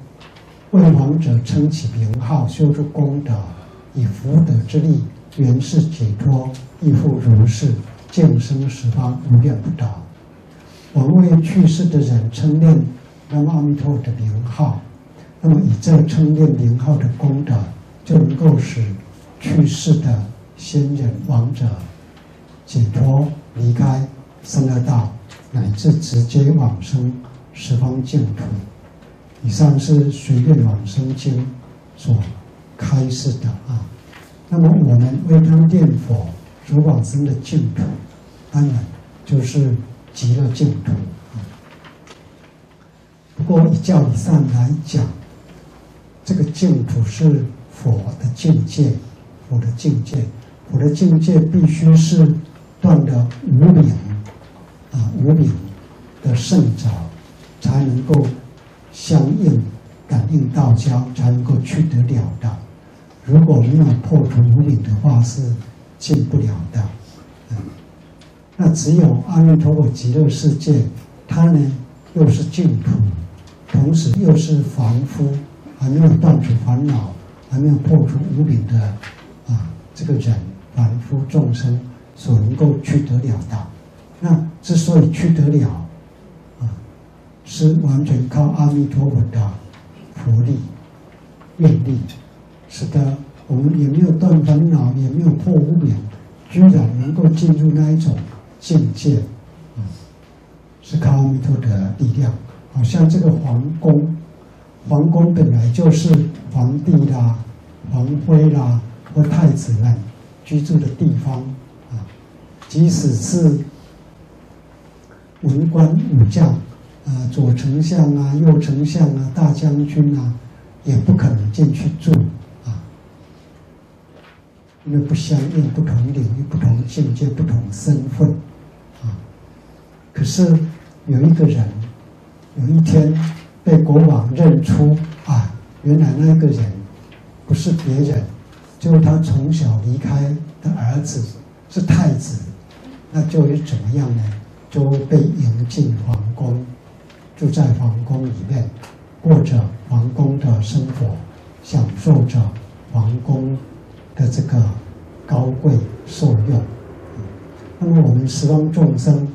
为亡者称其名号，修筑功德，以福德之力，原是解脱，亦复如是，净生十方，无量不得。我们为去世的人称念阿弥陀的名号，那么以这称念名号的功德，就能够使去世的先人亡者解脱，离开三恶道，乃至直接往生十方净土。以上是随愿往生经所开示的那么我们为他念佛所往生的净土，当然就是极乐净土不过以教理上来讲，这个净土是佛的境界，佛的境界必须是断了无明无明的圣者，才能够相应感应道交，才能够去得了的。如果没有破除无明的话，是进不了的。那只有阿弥陀佛极乐世界，它呢又是净土，同时又是凡夫，还没有断除烦恼，还没有破除无明的这个人凡夫众生所能够去得了的。那之所以去得了，是完全靠阿弥陀佛的佛力、愿力。使得我们也没有断烦恼，也没有破无明，居然能够进入那一种境界，是靠阿弥陀的力量。好像这个皇宫，皇宫本来就是皇帝啦、皇妃啦或太子们居住的地方啊。即使是文官武将啊，左丞相啊、右丞相啊、大将军啊，也不可能进去住。因为不相应、不同领域、不同境界、不同身份，可是有一个人，有一天被国王认出啊，原来那个人不是别人，就是他从小离开的儿子，是太子，那就会怎么样呢？就会被迎进皇宫，住在皇宫里面，过着皇宫的生活，享受着皇宫的这个高贵受用。那么我们十方众生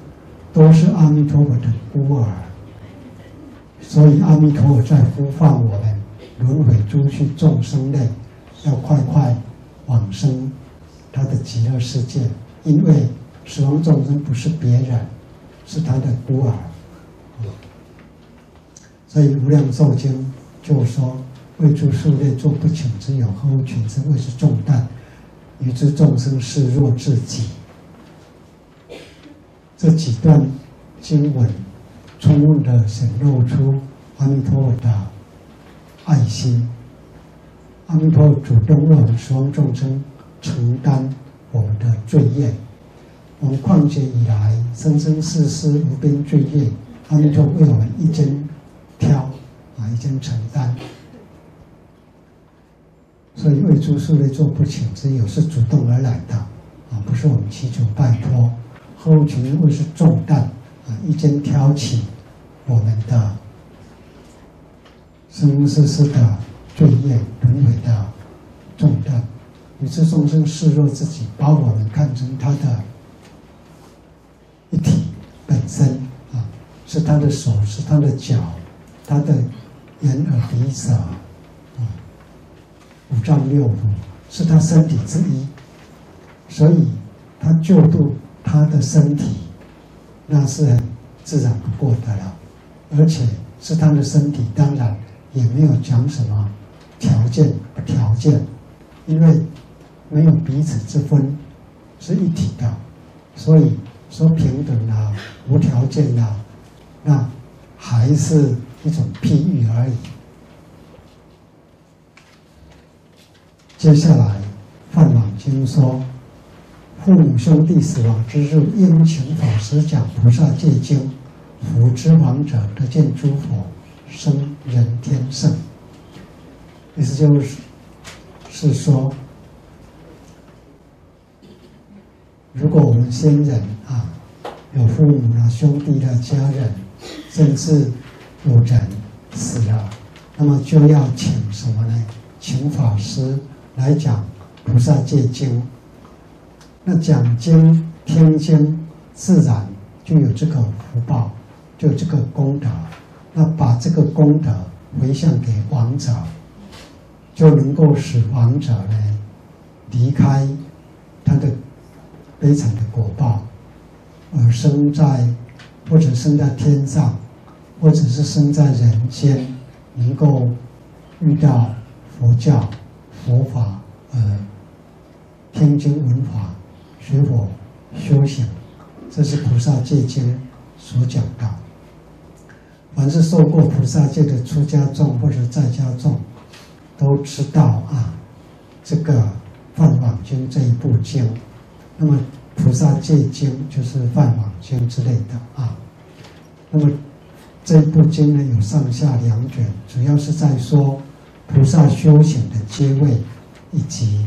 都是阿弥陀佛的孤儿，所以阿弥陀佛在呼唤我们轮回诸趣众生类要快快往生他的极乐世界，因为十方众生不是别人，是他的孤儿。所以《无量寿经》就说，为诸数类作不请之友，呵护群生，谓之重担。于之众生视若至己。这几段经文充分的显露出阿弥陀佛的爱心。阿弥陀佛主动为我们十方众生承担我们的罪业。我们旷劫以来，生生世世无边罪业，阿弥陀佛为我们一肩挑一肩承担。所以为诸数类作不请之友是主动而来的啊，不是我们祈求拜托。呵护群生谓之重担啊，一肩挑起我们的生生世世的罪业、轮回的重担。于是众生视若自己，把我们看成他的一体本身啊，是他的手，是他的脚，他的眼、耳、鼻、舌。五脏六腑是他身体之一，所以他救度他的身体，那是很自然不过的了。而且是他的身体，当然也没有讲什么条件不条件，因为没有彼此之分，是一体的。所以说平等啊、无条件啊，那还是一种譬喻而已。接下来，《梵网经》说：“父母兄弟死亡之日，应请法师讲菩萨戒经，福之亡者得见诸佛，生人天圣。”意思就是说，如果我们先人啊，有父母啦、兄弟啦、家人，甚至有人死了，那么就要请什么呢？请法师来讲菩萨戒经。那讲经听经，自然就有这个福报，就有这个功德。那把这个功德回向给亡者，就能够使亡者呢离开他的悲惨的果报，而生在或者生在天上，或者是生在人间，能够遇到佛教佛法，听经闻法，学佛修行，这是菩萨戒经所讲的。凡是受过菩萨戒的出家众或者在家众，都知道啊，这个《梵网经》这一部经。那么菩萨戒经就是《梵网经》之类的啊。那么这一部经呢，有上下两卷，主要是在说菩萨修行的阶位。以及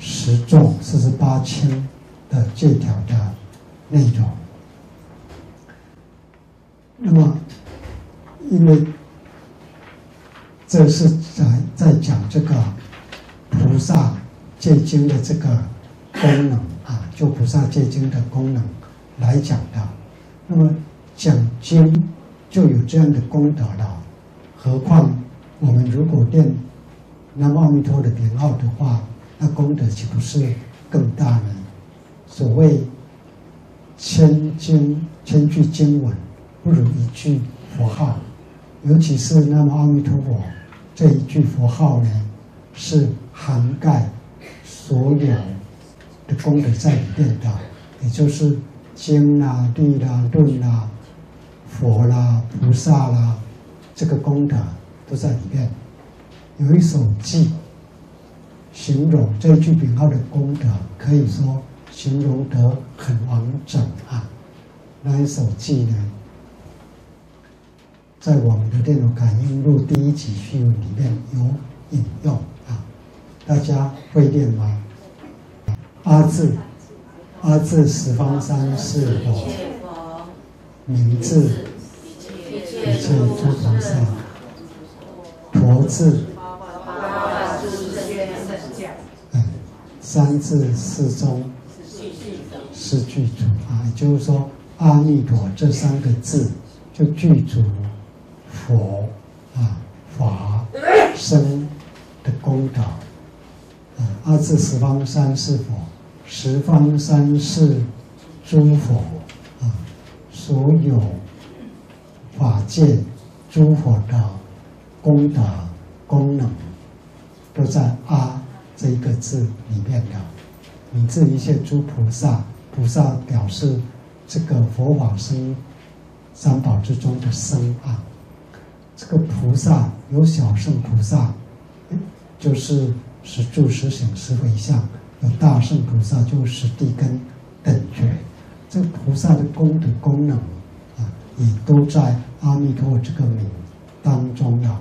10种48chương的这条的内容。那么，因为这是在讲这个菩萨戒经的这个功能啊，就菩萨戒经的功能来讲的。那么讲经就有这样的功德了，何况我们如果念南无阿弥陀的名号的话，那功德岂不是更大呢？所谓千句经文不如一句佛号，尤其是南无阿弥陀佛这一句佛号呢，是涵盖所有的功德在里面的，也就是经啦、律啦、论啦、佛啦、菩萨啦，这个功德都在里面。有一首偈形容这一句名号的功德，可以说形容得很完整啊。那一首偈呢，在我们的电脑感应录第1集序文里面有引用啊，大家会念吗？阿字，阿字十方三世佛，名字一切诸菩萨，陀字，三字四宗，是具足啊，也就是说阿弥陀这3个字就具足佛啊、法、僧的功德啊，阿字十方三世佛，十方三世诸佛啊，所有法界诸佛的功德功能都在阿这一个字里面的。名字一切诸菩萨，菩萨表示这个佛法僧三宝之中的僧啊。这个菩萨有小圣菩萨，就是十住、十行、十回向；有大圣菩萨，就是十地根等觉。这个菩萨的功德功能啊，也都在阿弥陀这个名当中了。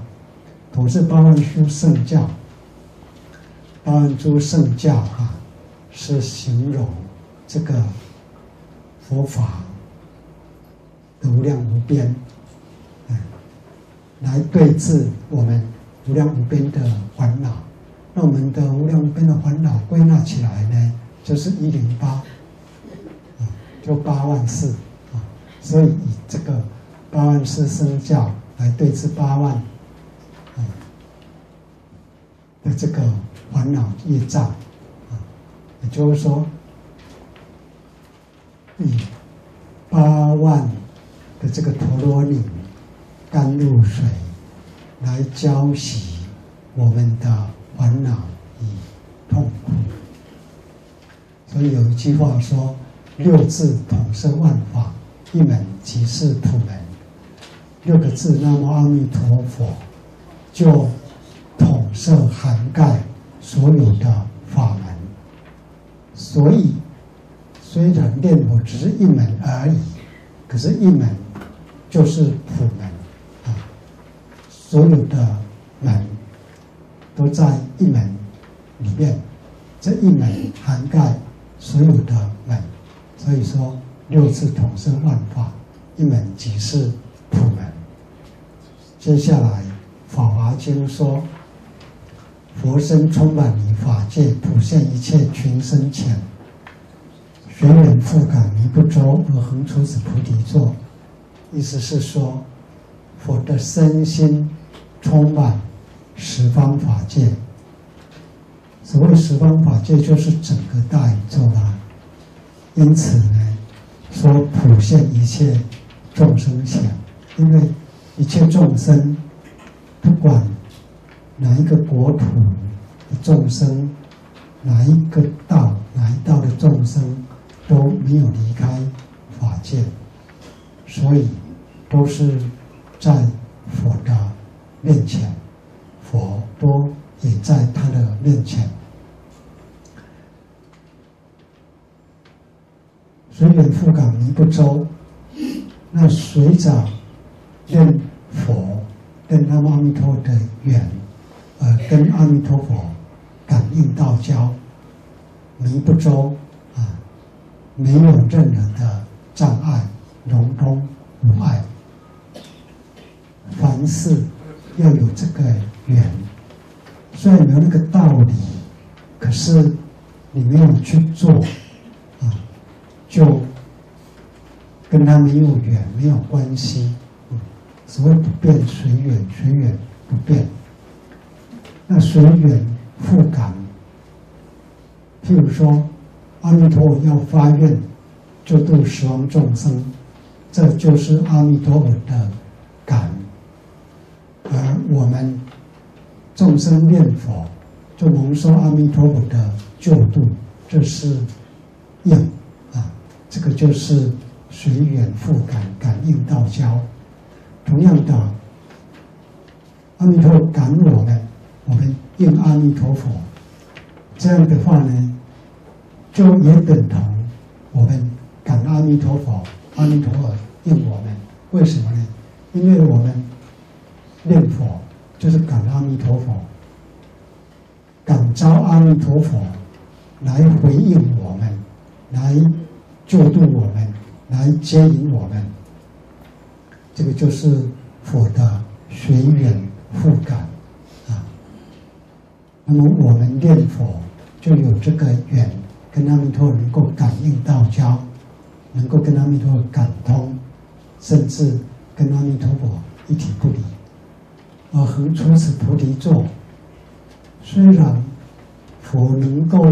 同是八万诸圣教，八万诸圣教啊，是形容这个佛法的无量无边。来对治我们无量无边的烦恼，那我们的无量无边的烦恼归纳起来呢，就是108啊，就8万4啊，所以以这个8万4圣教来对治8万啊的这个烦恼业障啊，也就是说以8万的这个陀罗尼甘露水来浇洗我们的烦恼与痛苦，所以有一句话说：“六字统摄万法，一门即是普门。”6个字“南无阿弥陀佛”就统摄涵盖所有的法门。所以，虽然念佛只是一门而已，可是，一门就是普门。所有的门都在一门里面，这一门涵盖所有的门，所以说6字统摄万法，一门即是普门。接下来，《法华经》说：“佛身充满于法界，普现一切群生前，随缘复感迷不周，而恒出此菩提座。”意思是说，佛的身心充满十方法界。所谓十方法界，就是整个大宇宙啦。因此呢，说普现一切众生前，因为一切众生，不管哪一个国土的众生，哪一个道的众生，都没有离开法界，所以都是在佛的面前，佛都也在他的面前。随缘复感迷不周，那随着念佛、跟南无阿弥陀的缘，跟阿弥陀佛感应道交、弥不周啊、没有证人的障碍，融通无碍。凡事要有这个缘，虽然有那个道理，可是你没有去做啊，就跟他没有缘，没有关系。 所谓不变随缘，随缘不变。那随缘复感，譬如说，阿弥陀佛要发愿救度十方众生，这就是阿弥陀佛的感。而我们众生念佛，就蒙受阿弥陀佛的救度，这是应啊，这个就是随缘复感，感应道交。 同样的，阿弥陀佛感我们，我们应阿弥陀佛。这样的话呢，就也等同我们感阿弥陀佛，阿弥陀佛应我们。为什么呢？因为我们念佛就是感阿弥陀佛，感召阿弥陀佛来回应我们，来救度我们，来接引我们。 这个就是佛的随缘复感啊。那么我们念佛就有这个缘，跟阿弥陀能够感应道交，能够跟阿弥陀感通，甚至跟阿弥陀佛一体不离。而恒出此菩提座，虽然佛能够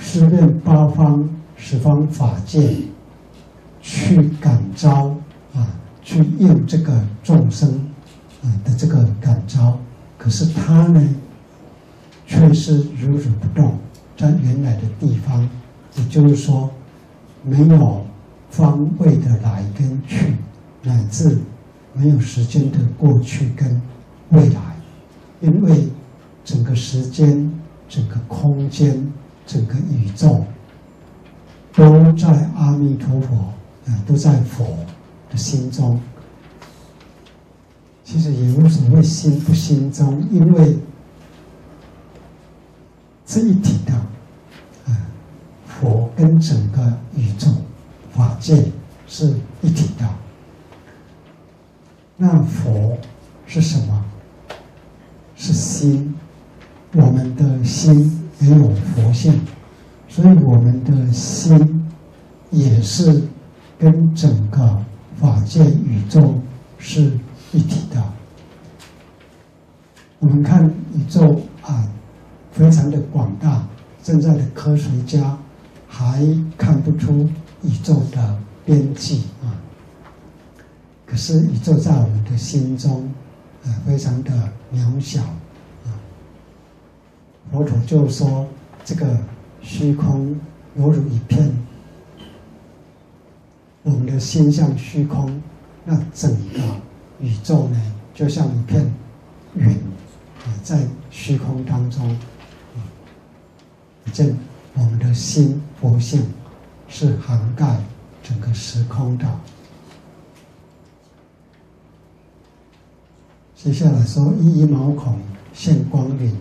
示遍八方十方法界，去感召。 去应这个众生啊的这个感召，可是他呢，却是如如不动，在原来的地方，也就是说，没有方位的来跟去，乃至没有时间的过去跟未来，因为整个时间、整个空间、整个宇宙，都在阿弥陀佛啊，都在佛。 心中，其实也无所谓心不心中，因为是一体的啊，佛跟整个宇宙法界是一体的。那佛是什么？是心，我们的心也有佛性，所以我们的心也是跟整个。 法界宇宙是一体的。我们看宇宙啊，非常的广大。现在的科学家还看不出宇宙的边际啊。可是宇宙在我们的心中啊，非常的渺小啊。佛陀就说，这个虚空犹如一片。 我们的心像虚空，那整个宇宙呢，就像一片云啊，在虚空当中。可见我们的心佛性是涵盖整个时空的。接下来说：一一毛孔现光云，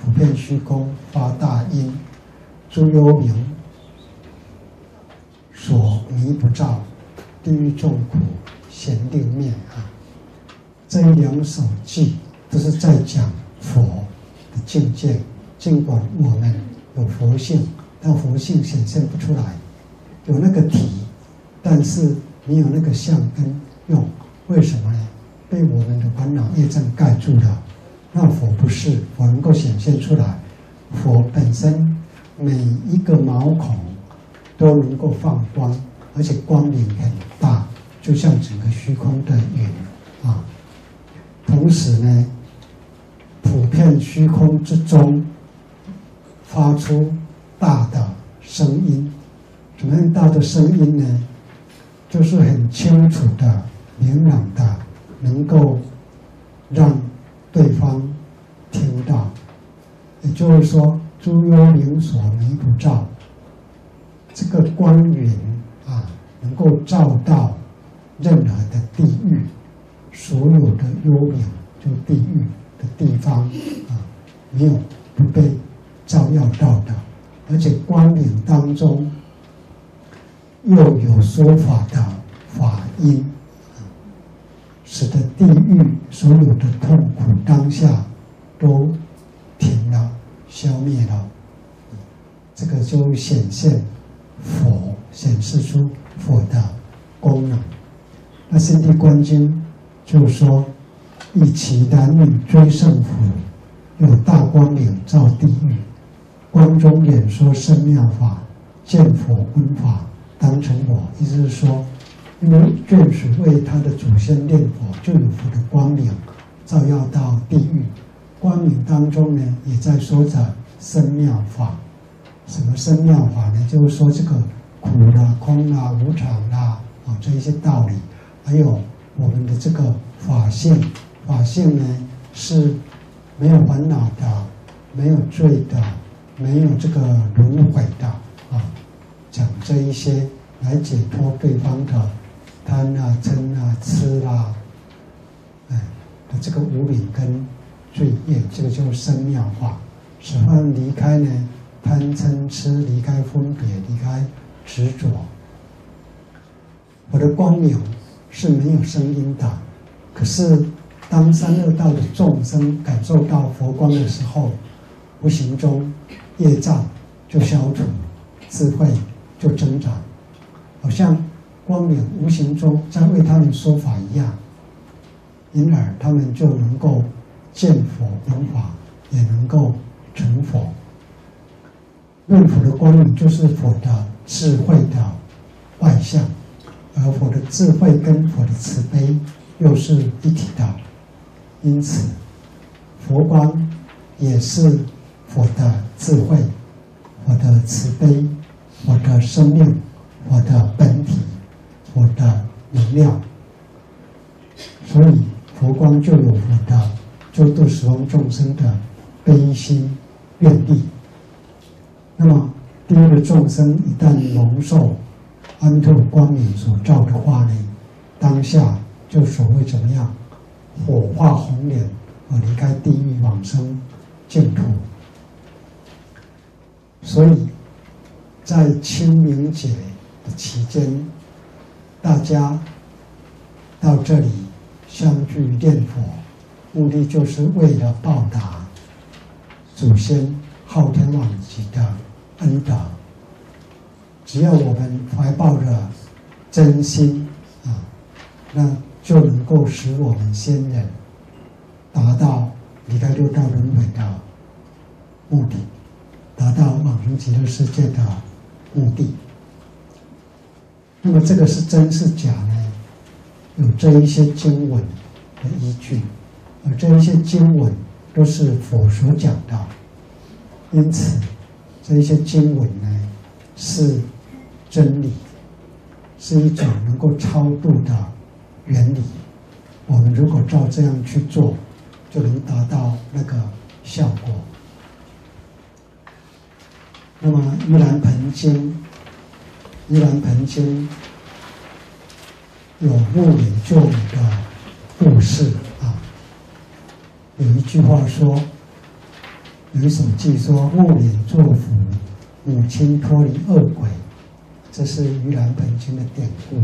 普遍虚空发大音，诸幽冥所。 迷不照，地狱众苦咸定灭啊！这两首偈都是在讲佛的境界。尽管我们有佛性，但佛性显现不出来，有那个体，但是没有那个相跟用。为什么呢？被我们的烦恼业障盖住了。那佛不是，佛能够显现出来。佛本身每一个毛孔都能够放光。 而且光明很大，就像整个虚空的云啊。同时呢，普遍虚空之中发出大的声音。什么样大的声音呢？就是很清楚的、明朗的，能够让对方听到。也就是说，诸幽冥所迷不照，这个光云。 能够照到任何的地狱，所有的幽冥就地狱的地方啊，没有不被照耀到的，而且光明当中又有说法的法音，使得地狱所有的痛苦当下都停了、消灭了。这个就显现佛，显示出佛的功能。那心地观经就说：“一其男女追圣佛，有大光明照地狱，光中演说深妙法，见佛闻法当成我。”意思是说，因为眷属为他的祖先念佛，就有佛的光明照耀到地狱。光明当中呢，也在说着深妙法。什么深妙法呢？就是说这个苦啦、空啦、无常啦啊，这一些道理，还有我们的这个法性。法性呢是没有烦恼的，没有罪的，没有这个轮回的啊。讲这一些来解脱对方的贪啊、嗔啊、痴啦，哎的这个无明跟罪业，这个就是深妙法，使他们离开呢。贪嗔痴离开分别，离开执着。我的光明是没有声音的，可是当三恶道的众生感受到佛光的时候，无形中业障就消除，智慧就增长。好像光明无形中在为他们说法一样，因而他们就能够见佛闻法，也能够成佛。论佛的光明就是佛的智慧的外相，而佛的智慧跟佛的慈悲又是一体的，因此佛光也是佛的智慧、佛的慈悲、佛的生命、佛的本体、佛的能量，所以佛光就有佛的救度十方众生的悲心愿力。那么，地狱的众生一旦蒙受安住光明所照的话呢，当下就所谓怎么样，火化红莲而离开地狱往生净土。所以，在清明节的期间，大家到这里相聚念佛，目的就是为了报答祖先昊天往昔的恩德。只要我们怀抱着真心啊，那就能够使我们先人达到离开六道轮回的目的，达到往生极乐世界的目的。那么这个是真是假呢？有这一些经文的依据，而这一些经文都是佛所讲的。因此，这一些经文呢，是真理，是一种能够超度的原理。我们如果照这样去做，就能达到那个效果。那么《盂兰盆经》，《盂兰盆经》有木莲救母的故事啊，有一句话说。有一首偈说：“木莲作福，母亲脱离恶鬼。”这是《盂兰盆经》的典故。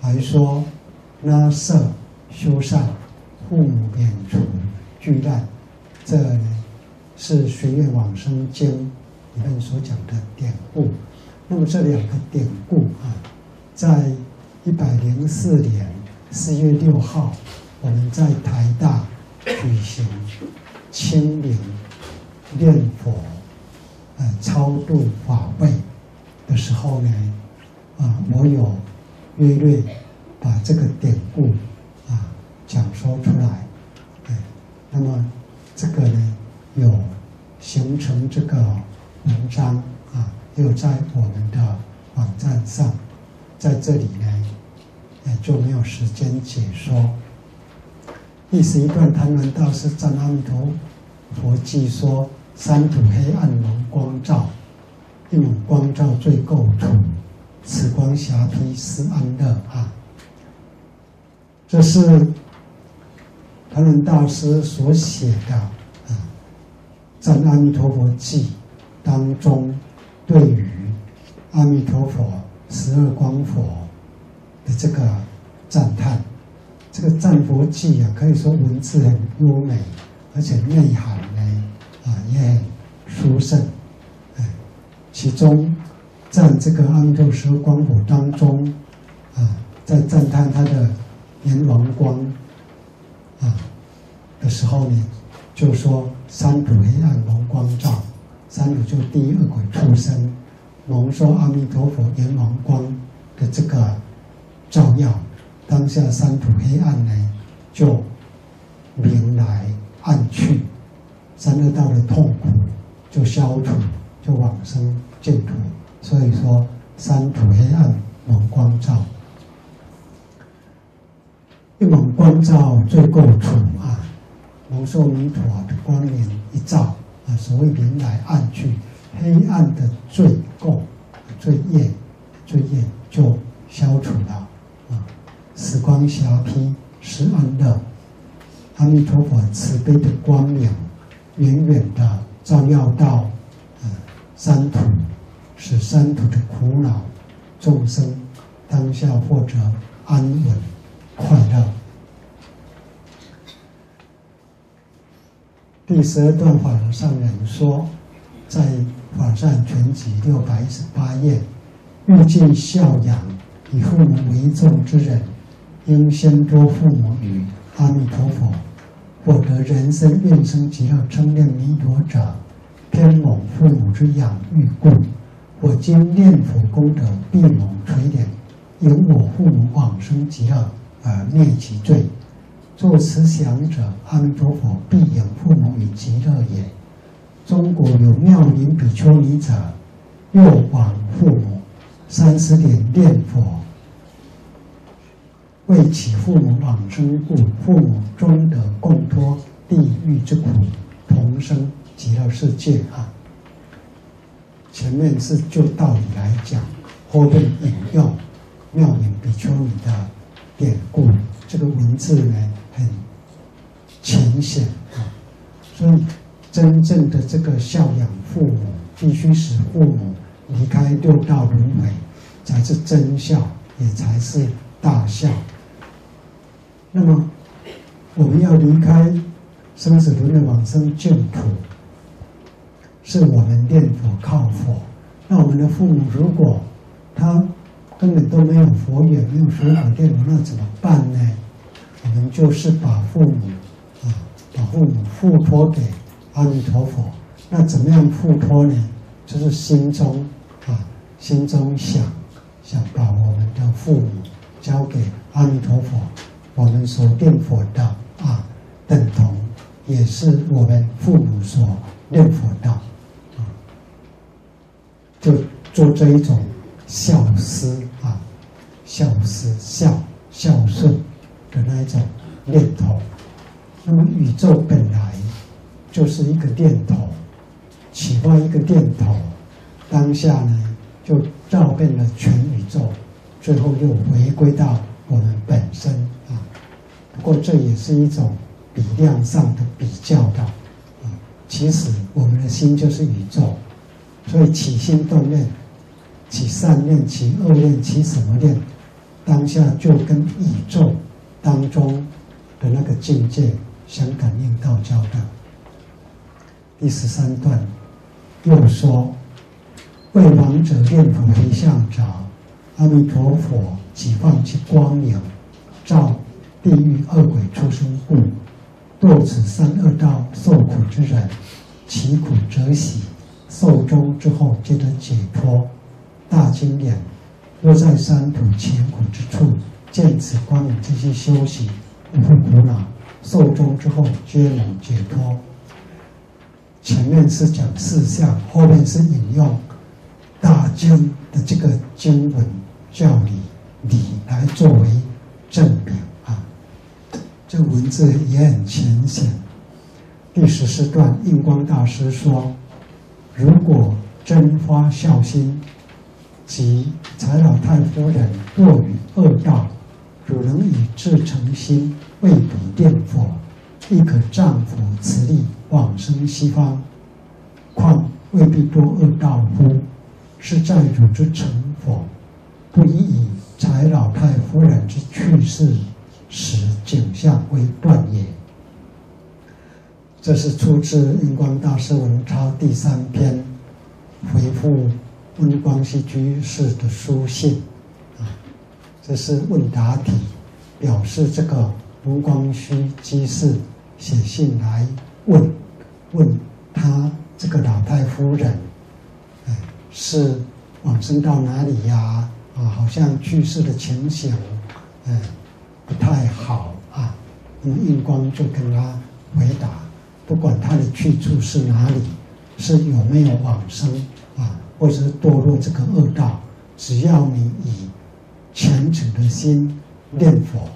还说：“那舍修善，父母免除巨难。”这是《随愿往生经》里面所讲的典故。那么这两个典故啊，在104年4月6号，我们在台大举行。清明念佛，超度法会的时候呢，我有约略把这个典故讲说出来，那么这个呢有形成这个文章又在我们的网站上，在这里呢，就没有时间解说。第11段谭元大师赞歎陀佛偈说：“三途黑暗蒙光照，一抹光照最垢土，此光霞披斯安乐。”这是谭元大师所写的赞阿弥陀佛记当中对于阿弥陀佛12光佛的这个赞叹，这个赞佛记啊，可以说文字很优美，而且内涵呢也很殊胜。其中赞这个阿弥陀12光佛当中在赞叹他的阎王光的时候呢，就说三途黑暗蒙光照，三途就地狱恶鬼畜生蒙受阿弥陀佛阎王光的这个照耀，当下三途黑暗呢就明来暗去，三恶道的痛苦就消除，就往生净土。所以说三途黑暗蒙光照，一蒙光照罪垢除啊，蒙受弥陀的光明一照啊，所谓明来暗去，黑暗的罪垢、罪业就消除了啊。十光霞披十安乐，阿弥陀佛慈悲的光明远远的照耀到三途，使三途的苦恼众生当下获得安稳快乐。第12段法然上人说，在《法善全集》618页，欲尽孝养以父母为重之人，应先多父母与阿弥陀佛，获得人生愿生极乐称念弥陀者，偏蒙父母之养育故，我今念佛功德必蒙垂怜，由我父母往生极乐而灭其罪，做慈祥者，阿弥陀佛必养父母于极乐也。中国有妙龄比丘尼者，又往父母30年念佛，为其父母往生故，父母终得共脱地狱之苦，同生极乐世界啊。前面是就道理来讲，后面引用妙龄比丘尼的典故，这个文字呢很浅显啊，所以真正的这个孝养父母，必须使父母离开6道轮回，才是真孝，也才是大孝。那么我们要离开生死轮回往生净土，是我们念佛靠佛。那我们的父母如果他根本都没有佛缘，没有水火电，那怎么办呢？我们就是把父母付托给阿弥陀佛。那怎么样付托呢？就是心中想把我们的父母交给阿弥陀佛，我们所念佛的等同也是我们父母所念佛的就做这一种孝思孝顺的那一种念头。那么宇宙本来就是一个念头，起外一个念头，当下呢就照遍了全宇宙，最后又回归到我们本身不过这也是一种比量上的比较的其实我们的心就是宇宙，所以起心动念，起善念，起恶念，起什么念，当下就跟宇宙当中的那个境界相感应到交的。第13段又说，为亡者念佛回向者，阿弥陀佛即放其光明，照地狱恶鬼出生故，堕此三恶道受苦之人，其苦者喜，寿终之后皆得解脱。大经典，若在三途前苦之处见此光明，这些修行无苦恼，寿终之后皆能解脱。前面是讲4项，后面是引用大经的这个经文教理来作为证明这文字也很浅显。第14段印光大师说，如果真发孝心，即柴老太夫人堕于恶道，汝能以至诚心为彼念佛，亦可仗佛慈力往生西方，况未必多恶道乎？是债主之成佛，不宜以柴老太夫人之去世时景象为断也。这是出自《印光大师文钞》第3篇回复温光熙居士的书信啊，这是问答题，表示这个温光熙居士写信来问他这个老太夫人，是往生到哪里呀？啊，好像去世的情形，不太好啊。那么印光就跟他回答。 不管他的去处是哪里，是有没有往生啊，或者是堕落这个恶道，只要你以虔诚的心念佛，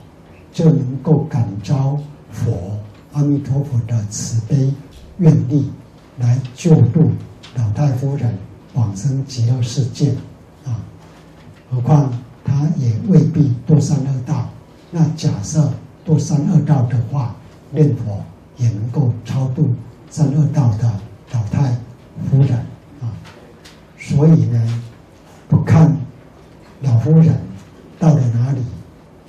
就能够感召佛阿弥陀佛的慈悲愿力来救度老太夫人往生极乐世界啊。何况他也未必堕三恶道。那假设堕三恶道的话，念佛。 也能够超度三恶道的老太夫人啊，所以呢，不看老夫人到了哪里，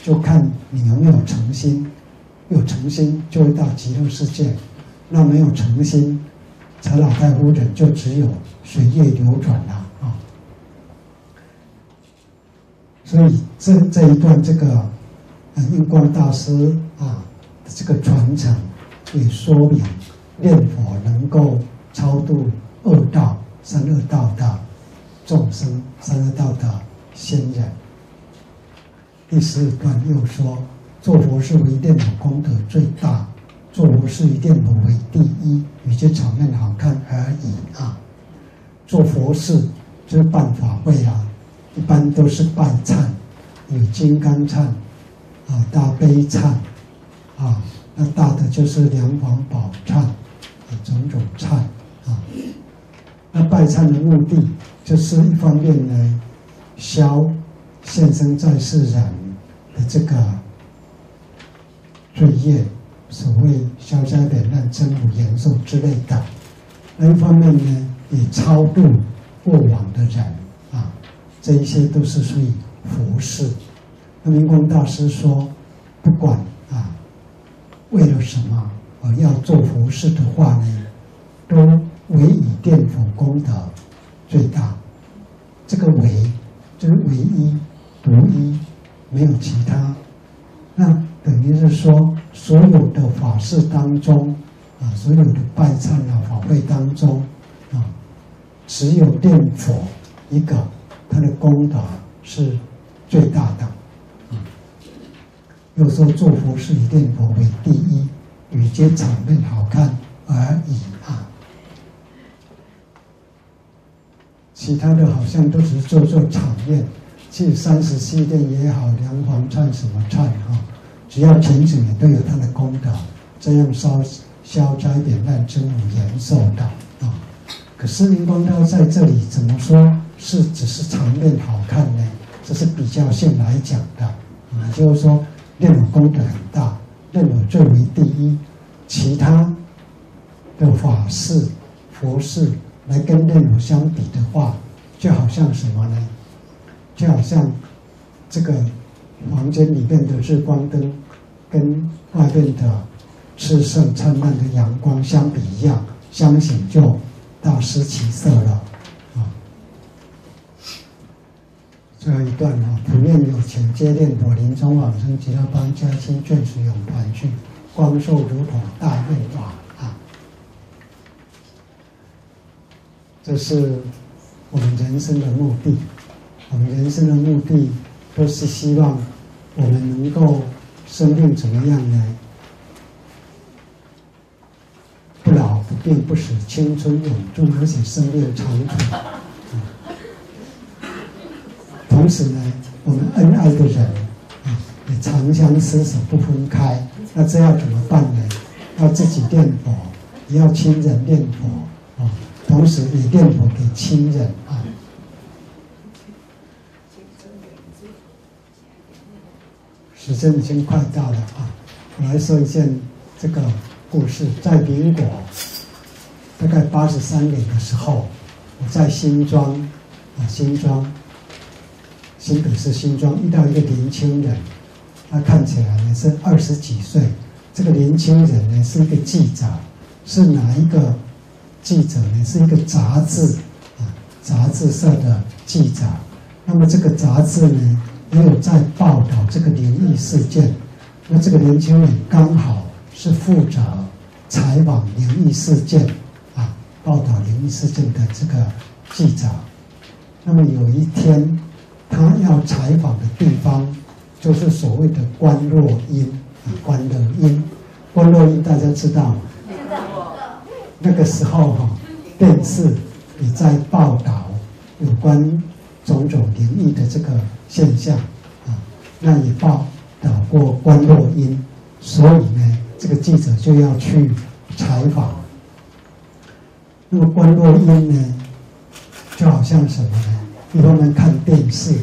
就看你有没有诚心。有诚心就会到极乐世界，那没有诚心，柴老太夫人就只有水月流转了啊。所以这一段这个印光大师啊这个传承。 也说明念佛能够超度恶道、三恶道的众生、三恶道的仙人。第4段又说：做佛事为念佛功德最大，做佛事以念佛为第一，与这场面好看而已啊。做佛事就是办法会啊，一般都是拜忏，有金刚忏啊、大悲忏啊。 那大的就是梁皇宝忏，种种忏啊。那拜忏的目的，就是一方面呢，消现生在世人的这个罪业，所谓消灾免难、增补延寿之类的；那一方面呢，也超度过往的人啊，这一些都是属于佛事。那印光大师说，不管。 为了什么而要做佛事的话呢？都唯以念佛功德最大。这个唯就是唯一、独一，没有其他。那等于是说，所有的法事当中啊，所有的拜忏啊、法会当中啊，只有念佛一个，它的功德是最大的。 又说做佛事以念佛为第一，与皆场面好看而已啊。其他的好像都只是做场面，去37殿也好，梁皇忏什么忏啊，只要虔诚也都有它的功德，这样消灾免难、增补延寿的啊。可是印光大师在这里怎么说是只是场面好看呢？这是比较性来讲的啊，就是说。 念佛功德很大，念佛最为第一，其他的法事、佛事来跟念佛相比的话，就好像什么呢？就好像这个房间里面的日光灯跟外面的炽盛灿烂的阳光相比一样，相形就大失其色了啊！最后一段啊。 愿有情皆念佛，临终往生极乐邦，家亲眷属永团聚，光寿如同大愿瓦啊！这是我们人生的目的。我们人生的目的都是希望我们能够生命怎么样呢？不老不病不死，青春永驻，而且生命长存。同时呢。 我们恩爱的人啊，也常相厮守不分开。那这要怎么办呢？要自己念佛，也要亲人念佛啊。同时也念佛给亲人啊。时间已经快到了啊，我来说一件这个故事，在民国大概83年的时候，我在新北市新庄遇到一个年轻人，他看起来呢是20几岁。这个年轻人呢是一个记者，是哪一个记者呢？是一个杂志社的记者。那么这个杂志呢也有在报道这个灵异事件。那这个年轻人刚好是负责采访灵异事件啊，报道灵异事件的这个记者。那么有一天，他要采访的地方就是所谓的观落阴啊，观落阴大家知道。那个时候哈，电视也在报道有关种种灵异的这个现象啊，那也报道过观落阴，所以呢，这个记者就要去采访。那么观落阴呢，就好像什么呢？一方面看电视，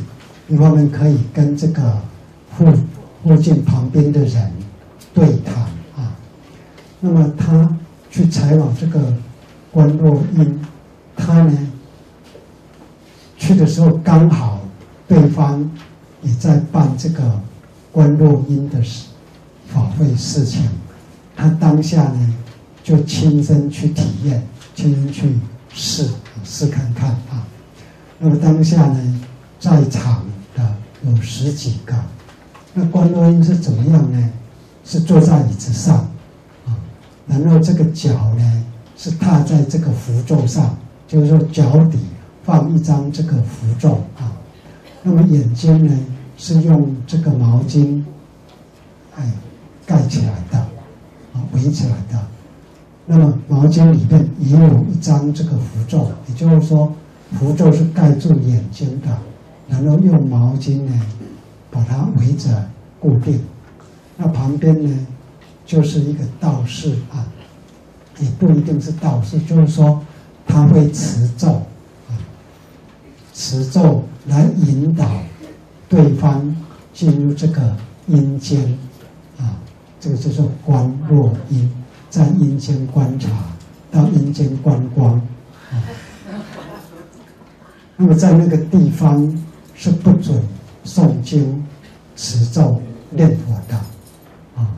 一方面可以跟这个附近旁边的人对谈啊。那么他去采访这个观落阴，他呢去的时候刚好对方也在办这个观落阴的法会事情，他当下呢就亲身去体验，亲身去试看看啊。那么当下呢，在场的有10几个。那观落阴是怎么样呢？是坐在椅子上啊，然后这个脚呢是踏在这个符咒上，就是说脚底放一张这个符咒啊。那么眼睛呢是用这个毛巾盖起来的啊，围起来的。那么毛巾里面也有一张这个符咒，也就是说符咒是盖住眼睛的，然后用毛巾呢把它围着固定。那旁边呢就是一个道士啊，也不一定是道士，就是说他会持咒啊，持咒来引导对方进入这个阴间啊，这个就是观落阴，在阴间观察到阴间观光啊。那么在那个地方是不准诵经、持咒、念佛的啊，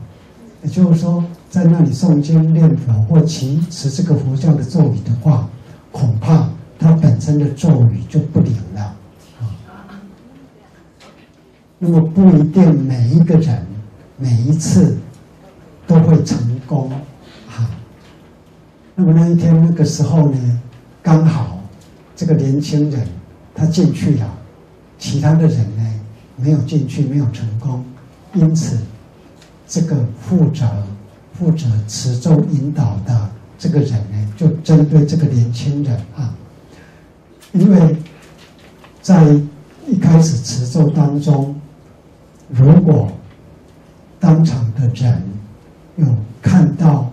也就是说，在那里诵经、念佛或持这个佛教的咒语的话，恐怕它本身的咒语就不灵了啊。那么不一定每一个人每一次都会成功啊。那么那一天那个时候呢，刚好这个年轻人他进去了，其他的人呢没有进去，没有成功，因此这个负责持咒引导的这个人呢，就针对这个年轻人啊，因为在一开始持咒当中，如果当场的人有看到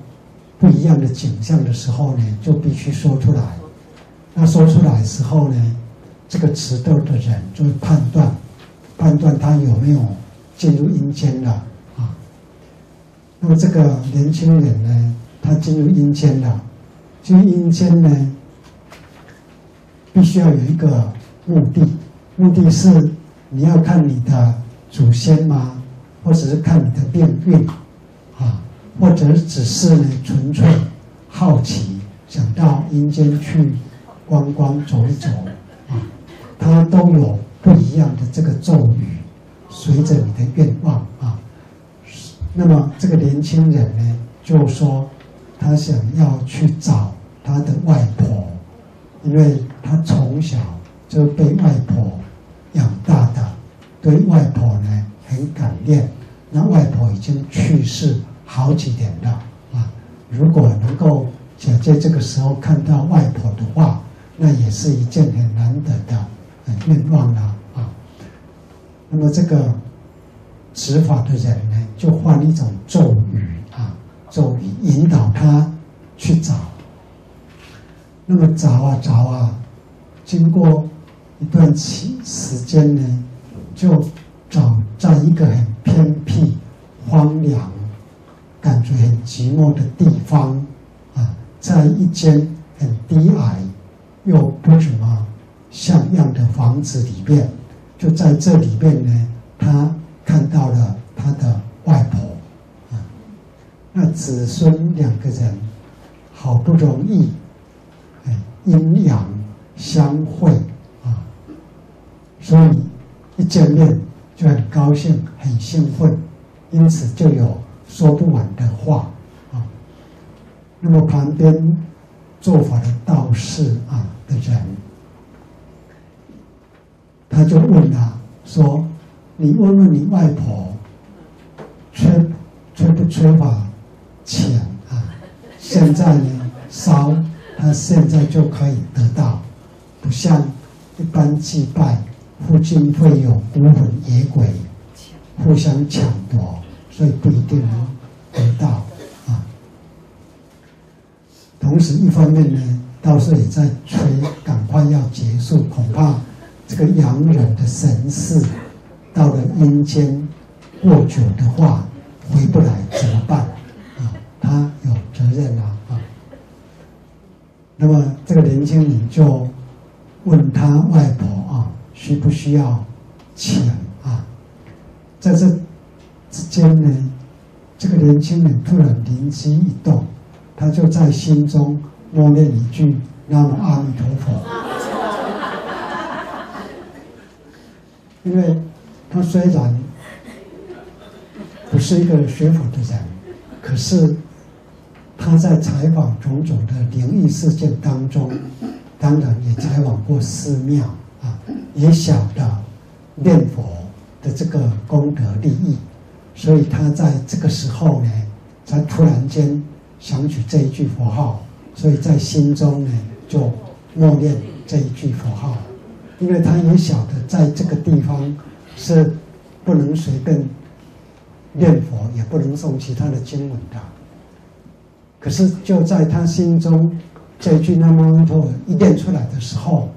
不一样的景象的时候呢，就必须说出来。那说出来的时候呢，这个持咒的人就会判断他有没有进入阴间了啊。那么这个年轻人呢，他进入阴间了，进入阴间呢，必须要有一个目的，目的是你要看你的祖先吗？或者是看你的命运啊？或者只是呢纯粹好奇，想到阴间去观光走一走啊，它都有不一样的这个咒语，随着你的愿望啊。那么这个年轻人呢，就说他想要去找他的外婆，因为他从小就被外婆养大的，对外婆呢很感念。那外婆已经去世好几年了啊，如果能够假借这个时候看到外婆的话，那也是一件很难得的愿望了啊。那么这个执法的人呢，就换一种咒语啊，咒语引导他去找。那么找啊，经过一段时间呢，就找在一个很偏僻、荒凉、感觉很寂寞的地方啊，在一间很低矮，又不怎么像样的房子里面，就在这里面呢，他看到了他的外婆啊。那子孙两个人好不容易，阴阳相会啊，所以一见面就很高兴，很兴奋，因此就有说不完的话啊。那么旁边做法的道士啊的人，他就问他说：“你问问你外婆，缺不缺乏钱啊？现在呢烧，他现在就可以得到，不像一般祭拜，附近会有孤魂野鬼互相抢夺，所以不一定能得到。”同时，一方面呢，道士也在催，赶快要结束，恐怕这个洋人的神事到了阴间过久的话，回不来怎么办？啊，他有责任啊！啊，那么这个年轻人就问他外婆啊，需不需要钱啊？在这之间呢，这个年轻人突然灵机一动。他就在心中默念一句“南无阿弥陀佛”，因为他虽然不是一个学佛的人，可是他在采访种种的灵异事件当中，当然也采访过寺庙啊，也晓得念佛的这个功德利益，所以他在这个时候呢，才突然间想起这一句佛号，所以在心中呢就默念这一句佛号，因为他也晓得在这个地方是不能随便念佛，也不能诵其他的经文的。可是就在他心中这一句南无阿弥陀佛一念出来的时候，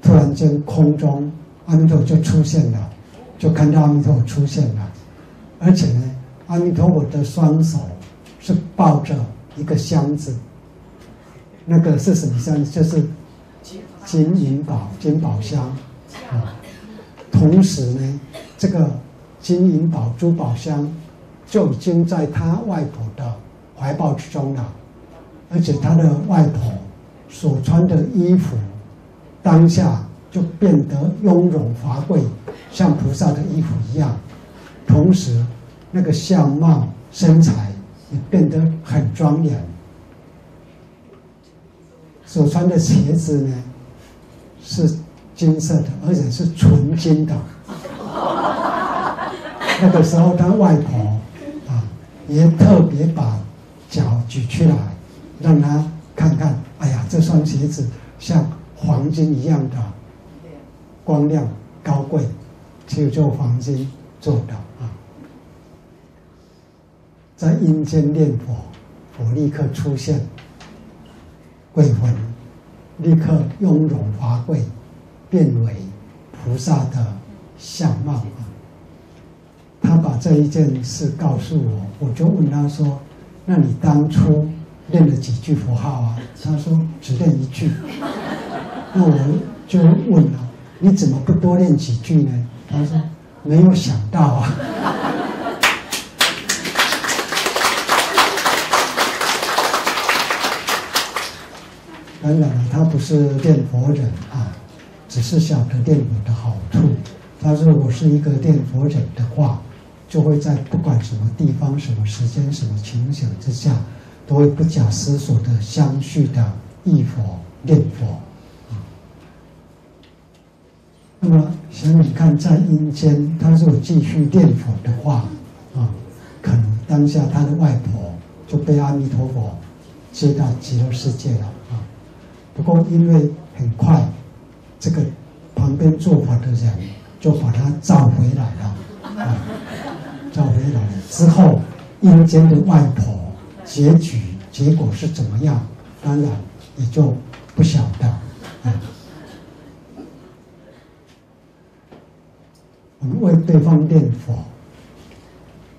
突然间空中阿弥陀佛就出现了，就看到阿弥陀佛出现了，而且呢，阿弥陀佛的双手是抱着一个箱子，那个是什么箱子？就是金银宝箱啊。同时呢，这个金银宝珠宝箱就已经在他外婆的怀抱之中了，而且他的外婆所穿的衣服，当下就变得雍容华贵，像菩萨的衣服一样。同时，那个相貌、身材也变得很庄严，所穿的鞋子呢是金色的，而且是纯金的。那个时候，他外婆啊也特别把脚举出来，让他看看，哎呀，这双鞋子像黄金一样的光亮高贵，就黄金做的啊。在阴间念佛，我立刻出现贵魂，立刻雍容华贵，变为菩萨的相貌啊。他把这一件事告诉我，我就问他说：“那你当初念了几句佛号啊？”他说：“只念一句。”那我就问了：“你怎么不多念几句呢？”他说：“没有想到啊。”当然了，他不是念佛人啊，只是晓得念佛的好处。他说：“我是一个念佛人的话，就会在不管什么地方、什么时间、什么情形之下，都会不假思索的相续的忆佛念佛。”那么想你看，在阴间，他如果继续念佛的话啊，可能当下他的外婆就被阿弥陀佛接到极乐世界了。不过，因为很快，这个旁边做法的人就把他召回来了，啊，召回来了之后，阴间的外婆结果是怎么样？当然也就不晓得。啊，我们为对方念佛，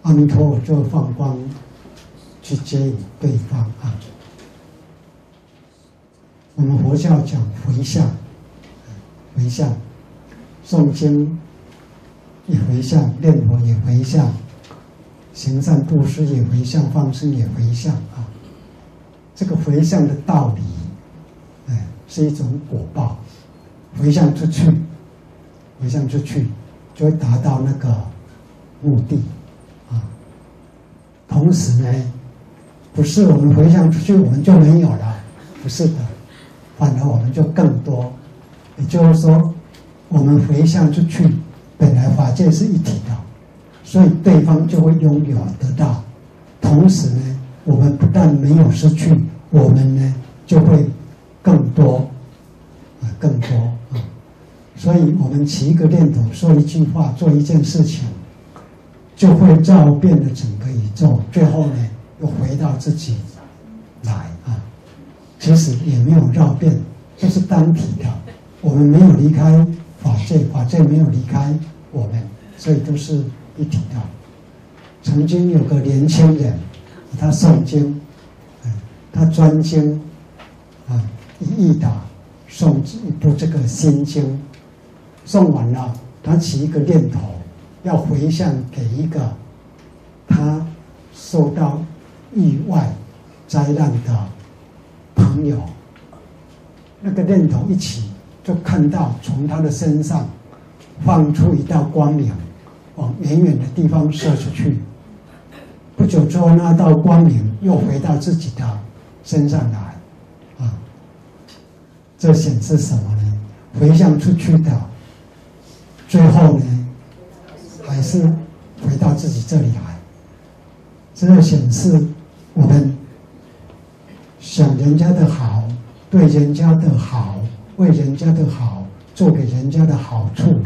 阿弥陀佛就放光去接引对方啊。我们佛教讲回向，回向，诵经也回向，念佛也回向，行善布施也回向，放生也回向啊。这个回向的道理，哎，是一种果报。回向出去，回向出去，就会达到那个目的啊。同时呢，不是我们回向出去，我们就没有了，不是的，反而我们就更多。也就是说，我们回向出去，本来法界是一体的，所以对方就会拥有得到。同时呢，我们不但没有失去，我们呢就会更多。更多啊，所以我们起一个念头，说一句话，做一件事情，就会照遍了整个宇宙。最后呢，又回到自己来啊。其实也没有绕遍，就是单体的。我们没有离开法界，法界没有离开我们，所以都是一体的。曾经有个年轻人，他诵经，他专精啊，一益达。诵一部这个心经，诵完了，他起一个念头，要回向给一个他受到意外灾难的朋友。那个念头一起，就看到从他的身上放出一道光明，往远远的地方射出去。不久之后，那道光明又回到自己的身上来。这显示什么呢？回向出去的，最后呢，还是回到自己这里来。这就显示我们想人家的好，对人家的好，为人家的好，做给人家的好处，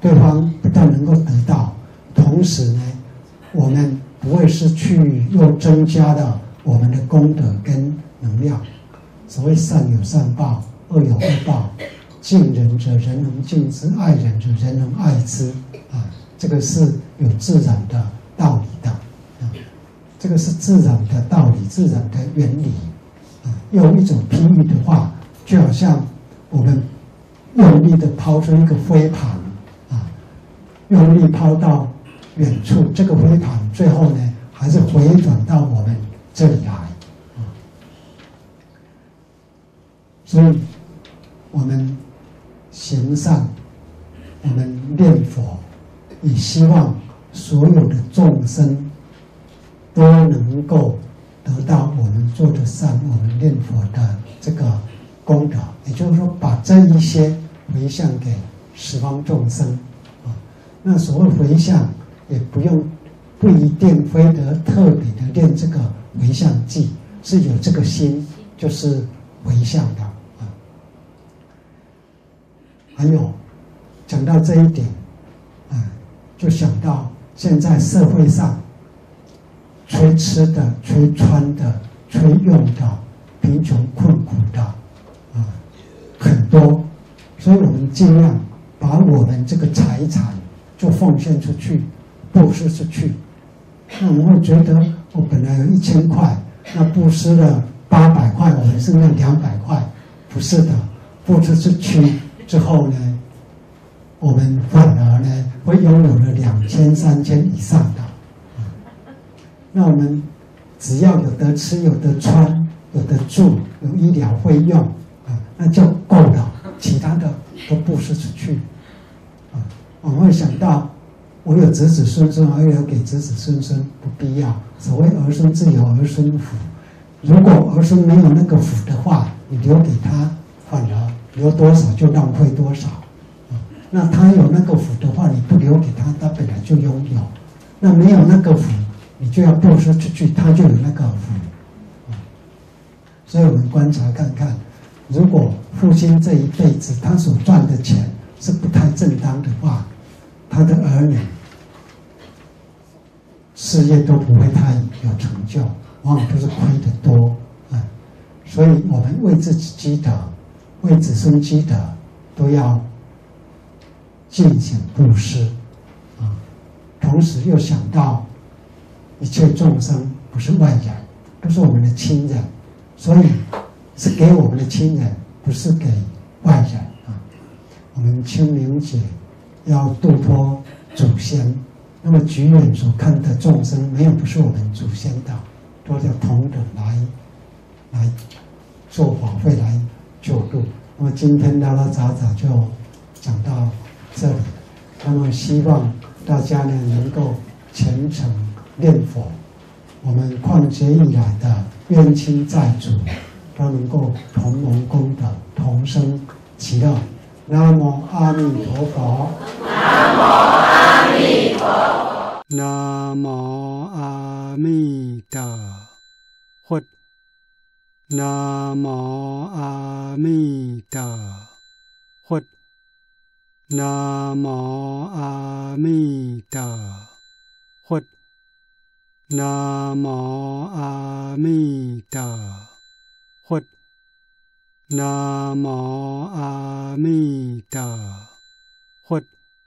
对方不但能够得到，同时呢，我们不会失去，又增加了我们的功德跟能量。所谓善有善报。恶有恶报，敬人者人能敬之，爱人者人能爱之。啊，这个是有自然的道理的。啊，这个是自然的道理，自然的原理。啊，用一种比喻的话，就好像我们用力的抛出一个飞盘，啊，用力抛到远处，这个飞盘最后呢，还是回转到我们这里来。啊，所以。我们行善，我们念佛，也希望所有的众生都能够得到我们做的善，我们念佛的这个功德。也就是说，把这一些回向给十方众生啊。那所谓回向，也不一定非得特别的念这个回向偈，是有这个心就是回向的。还有，讲到这一点，就想到现在社会上，缺吃的、缺穿的、缺用的、贫穷困苦的，很多，所以我们尽量把我们这个财产就奉献出去，布施出去。那我们会觉得，我本来有1000块，那布施了800块，我们剩下200块，不是的，布施出去。之后呢，我们反而呢会拥有了2000、3000以上的。那我们只要有得吃、有得穿、有得住、有医疗费用啊，那就够了。其他的都布施出去啊。我们会想到，我有子子孙孙，还要给子子孙孙，不必要。所谓儿孙自有儿孙福，如果儿孙没有那个福的话，你留给他，反而。留多少就浪费多少，那他有那个福的话，你不留给他，他本来就拥有；那没有那个福，你就要布施出去，他就有那个福。所以我们观察看看，如果父亲这一辈子他所赚的钱是不太正当的话，他的儿女事业都不会太有成就，往往都是亏得多。所以我们为自己积德。为子孙积德，都要进行布施啊。同时又想到，一切众生不是外人，都是我们的亲人，所以是给我们的亲人，不是给外人啊。我们清明节要度脱祖先，那么举眼所看的众生，没有不是我们祖先的，都要同等来做法会来救度。那么今天拉拉杂杂就讲到这里，那么希望大家呢能够虔诚念佛。我们旷劫以来的冤亲债主，都能够同盟功德，同生其乐。南无阿弥陀佛。南无阿弥陀佛。南无阿弥陀佛。南无阿弥陀佛。南无阿弥陀佛。南无阿弥陀佛。南无阿弥陀佛。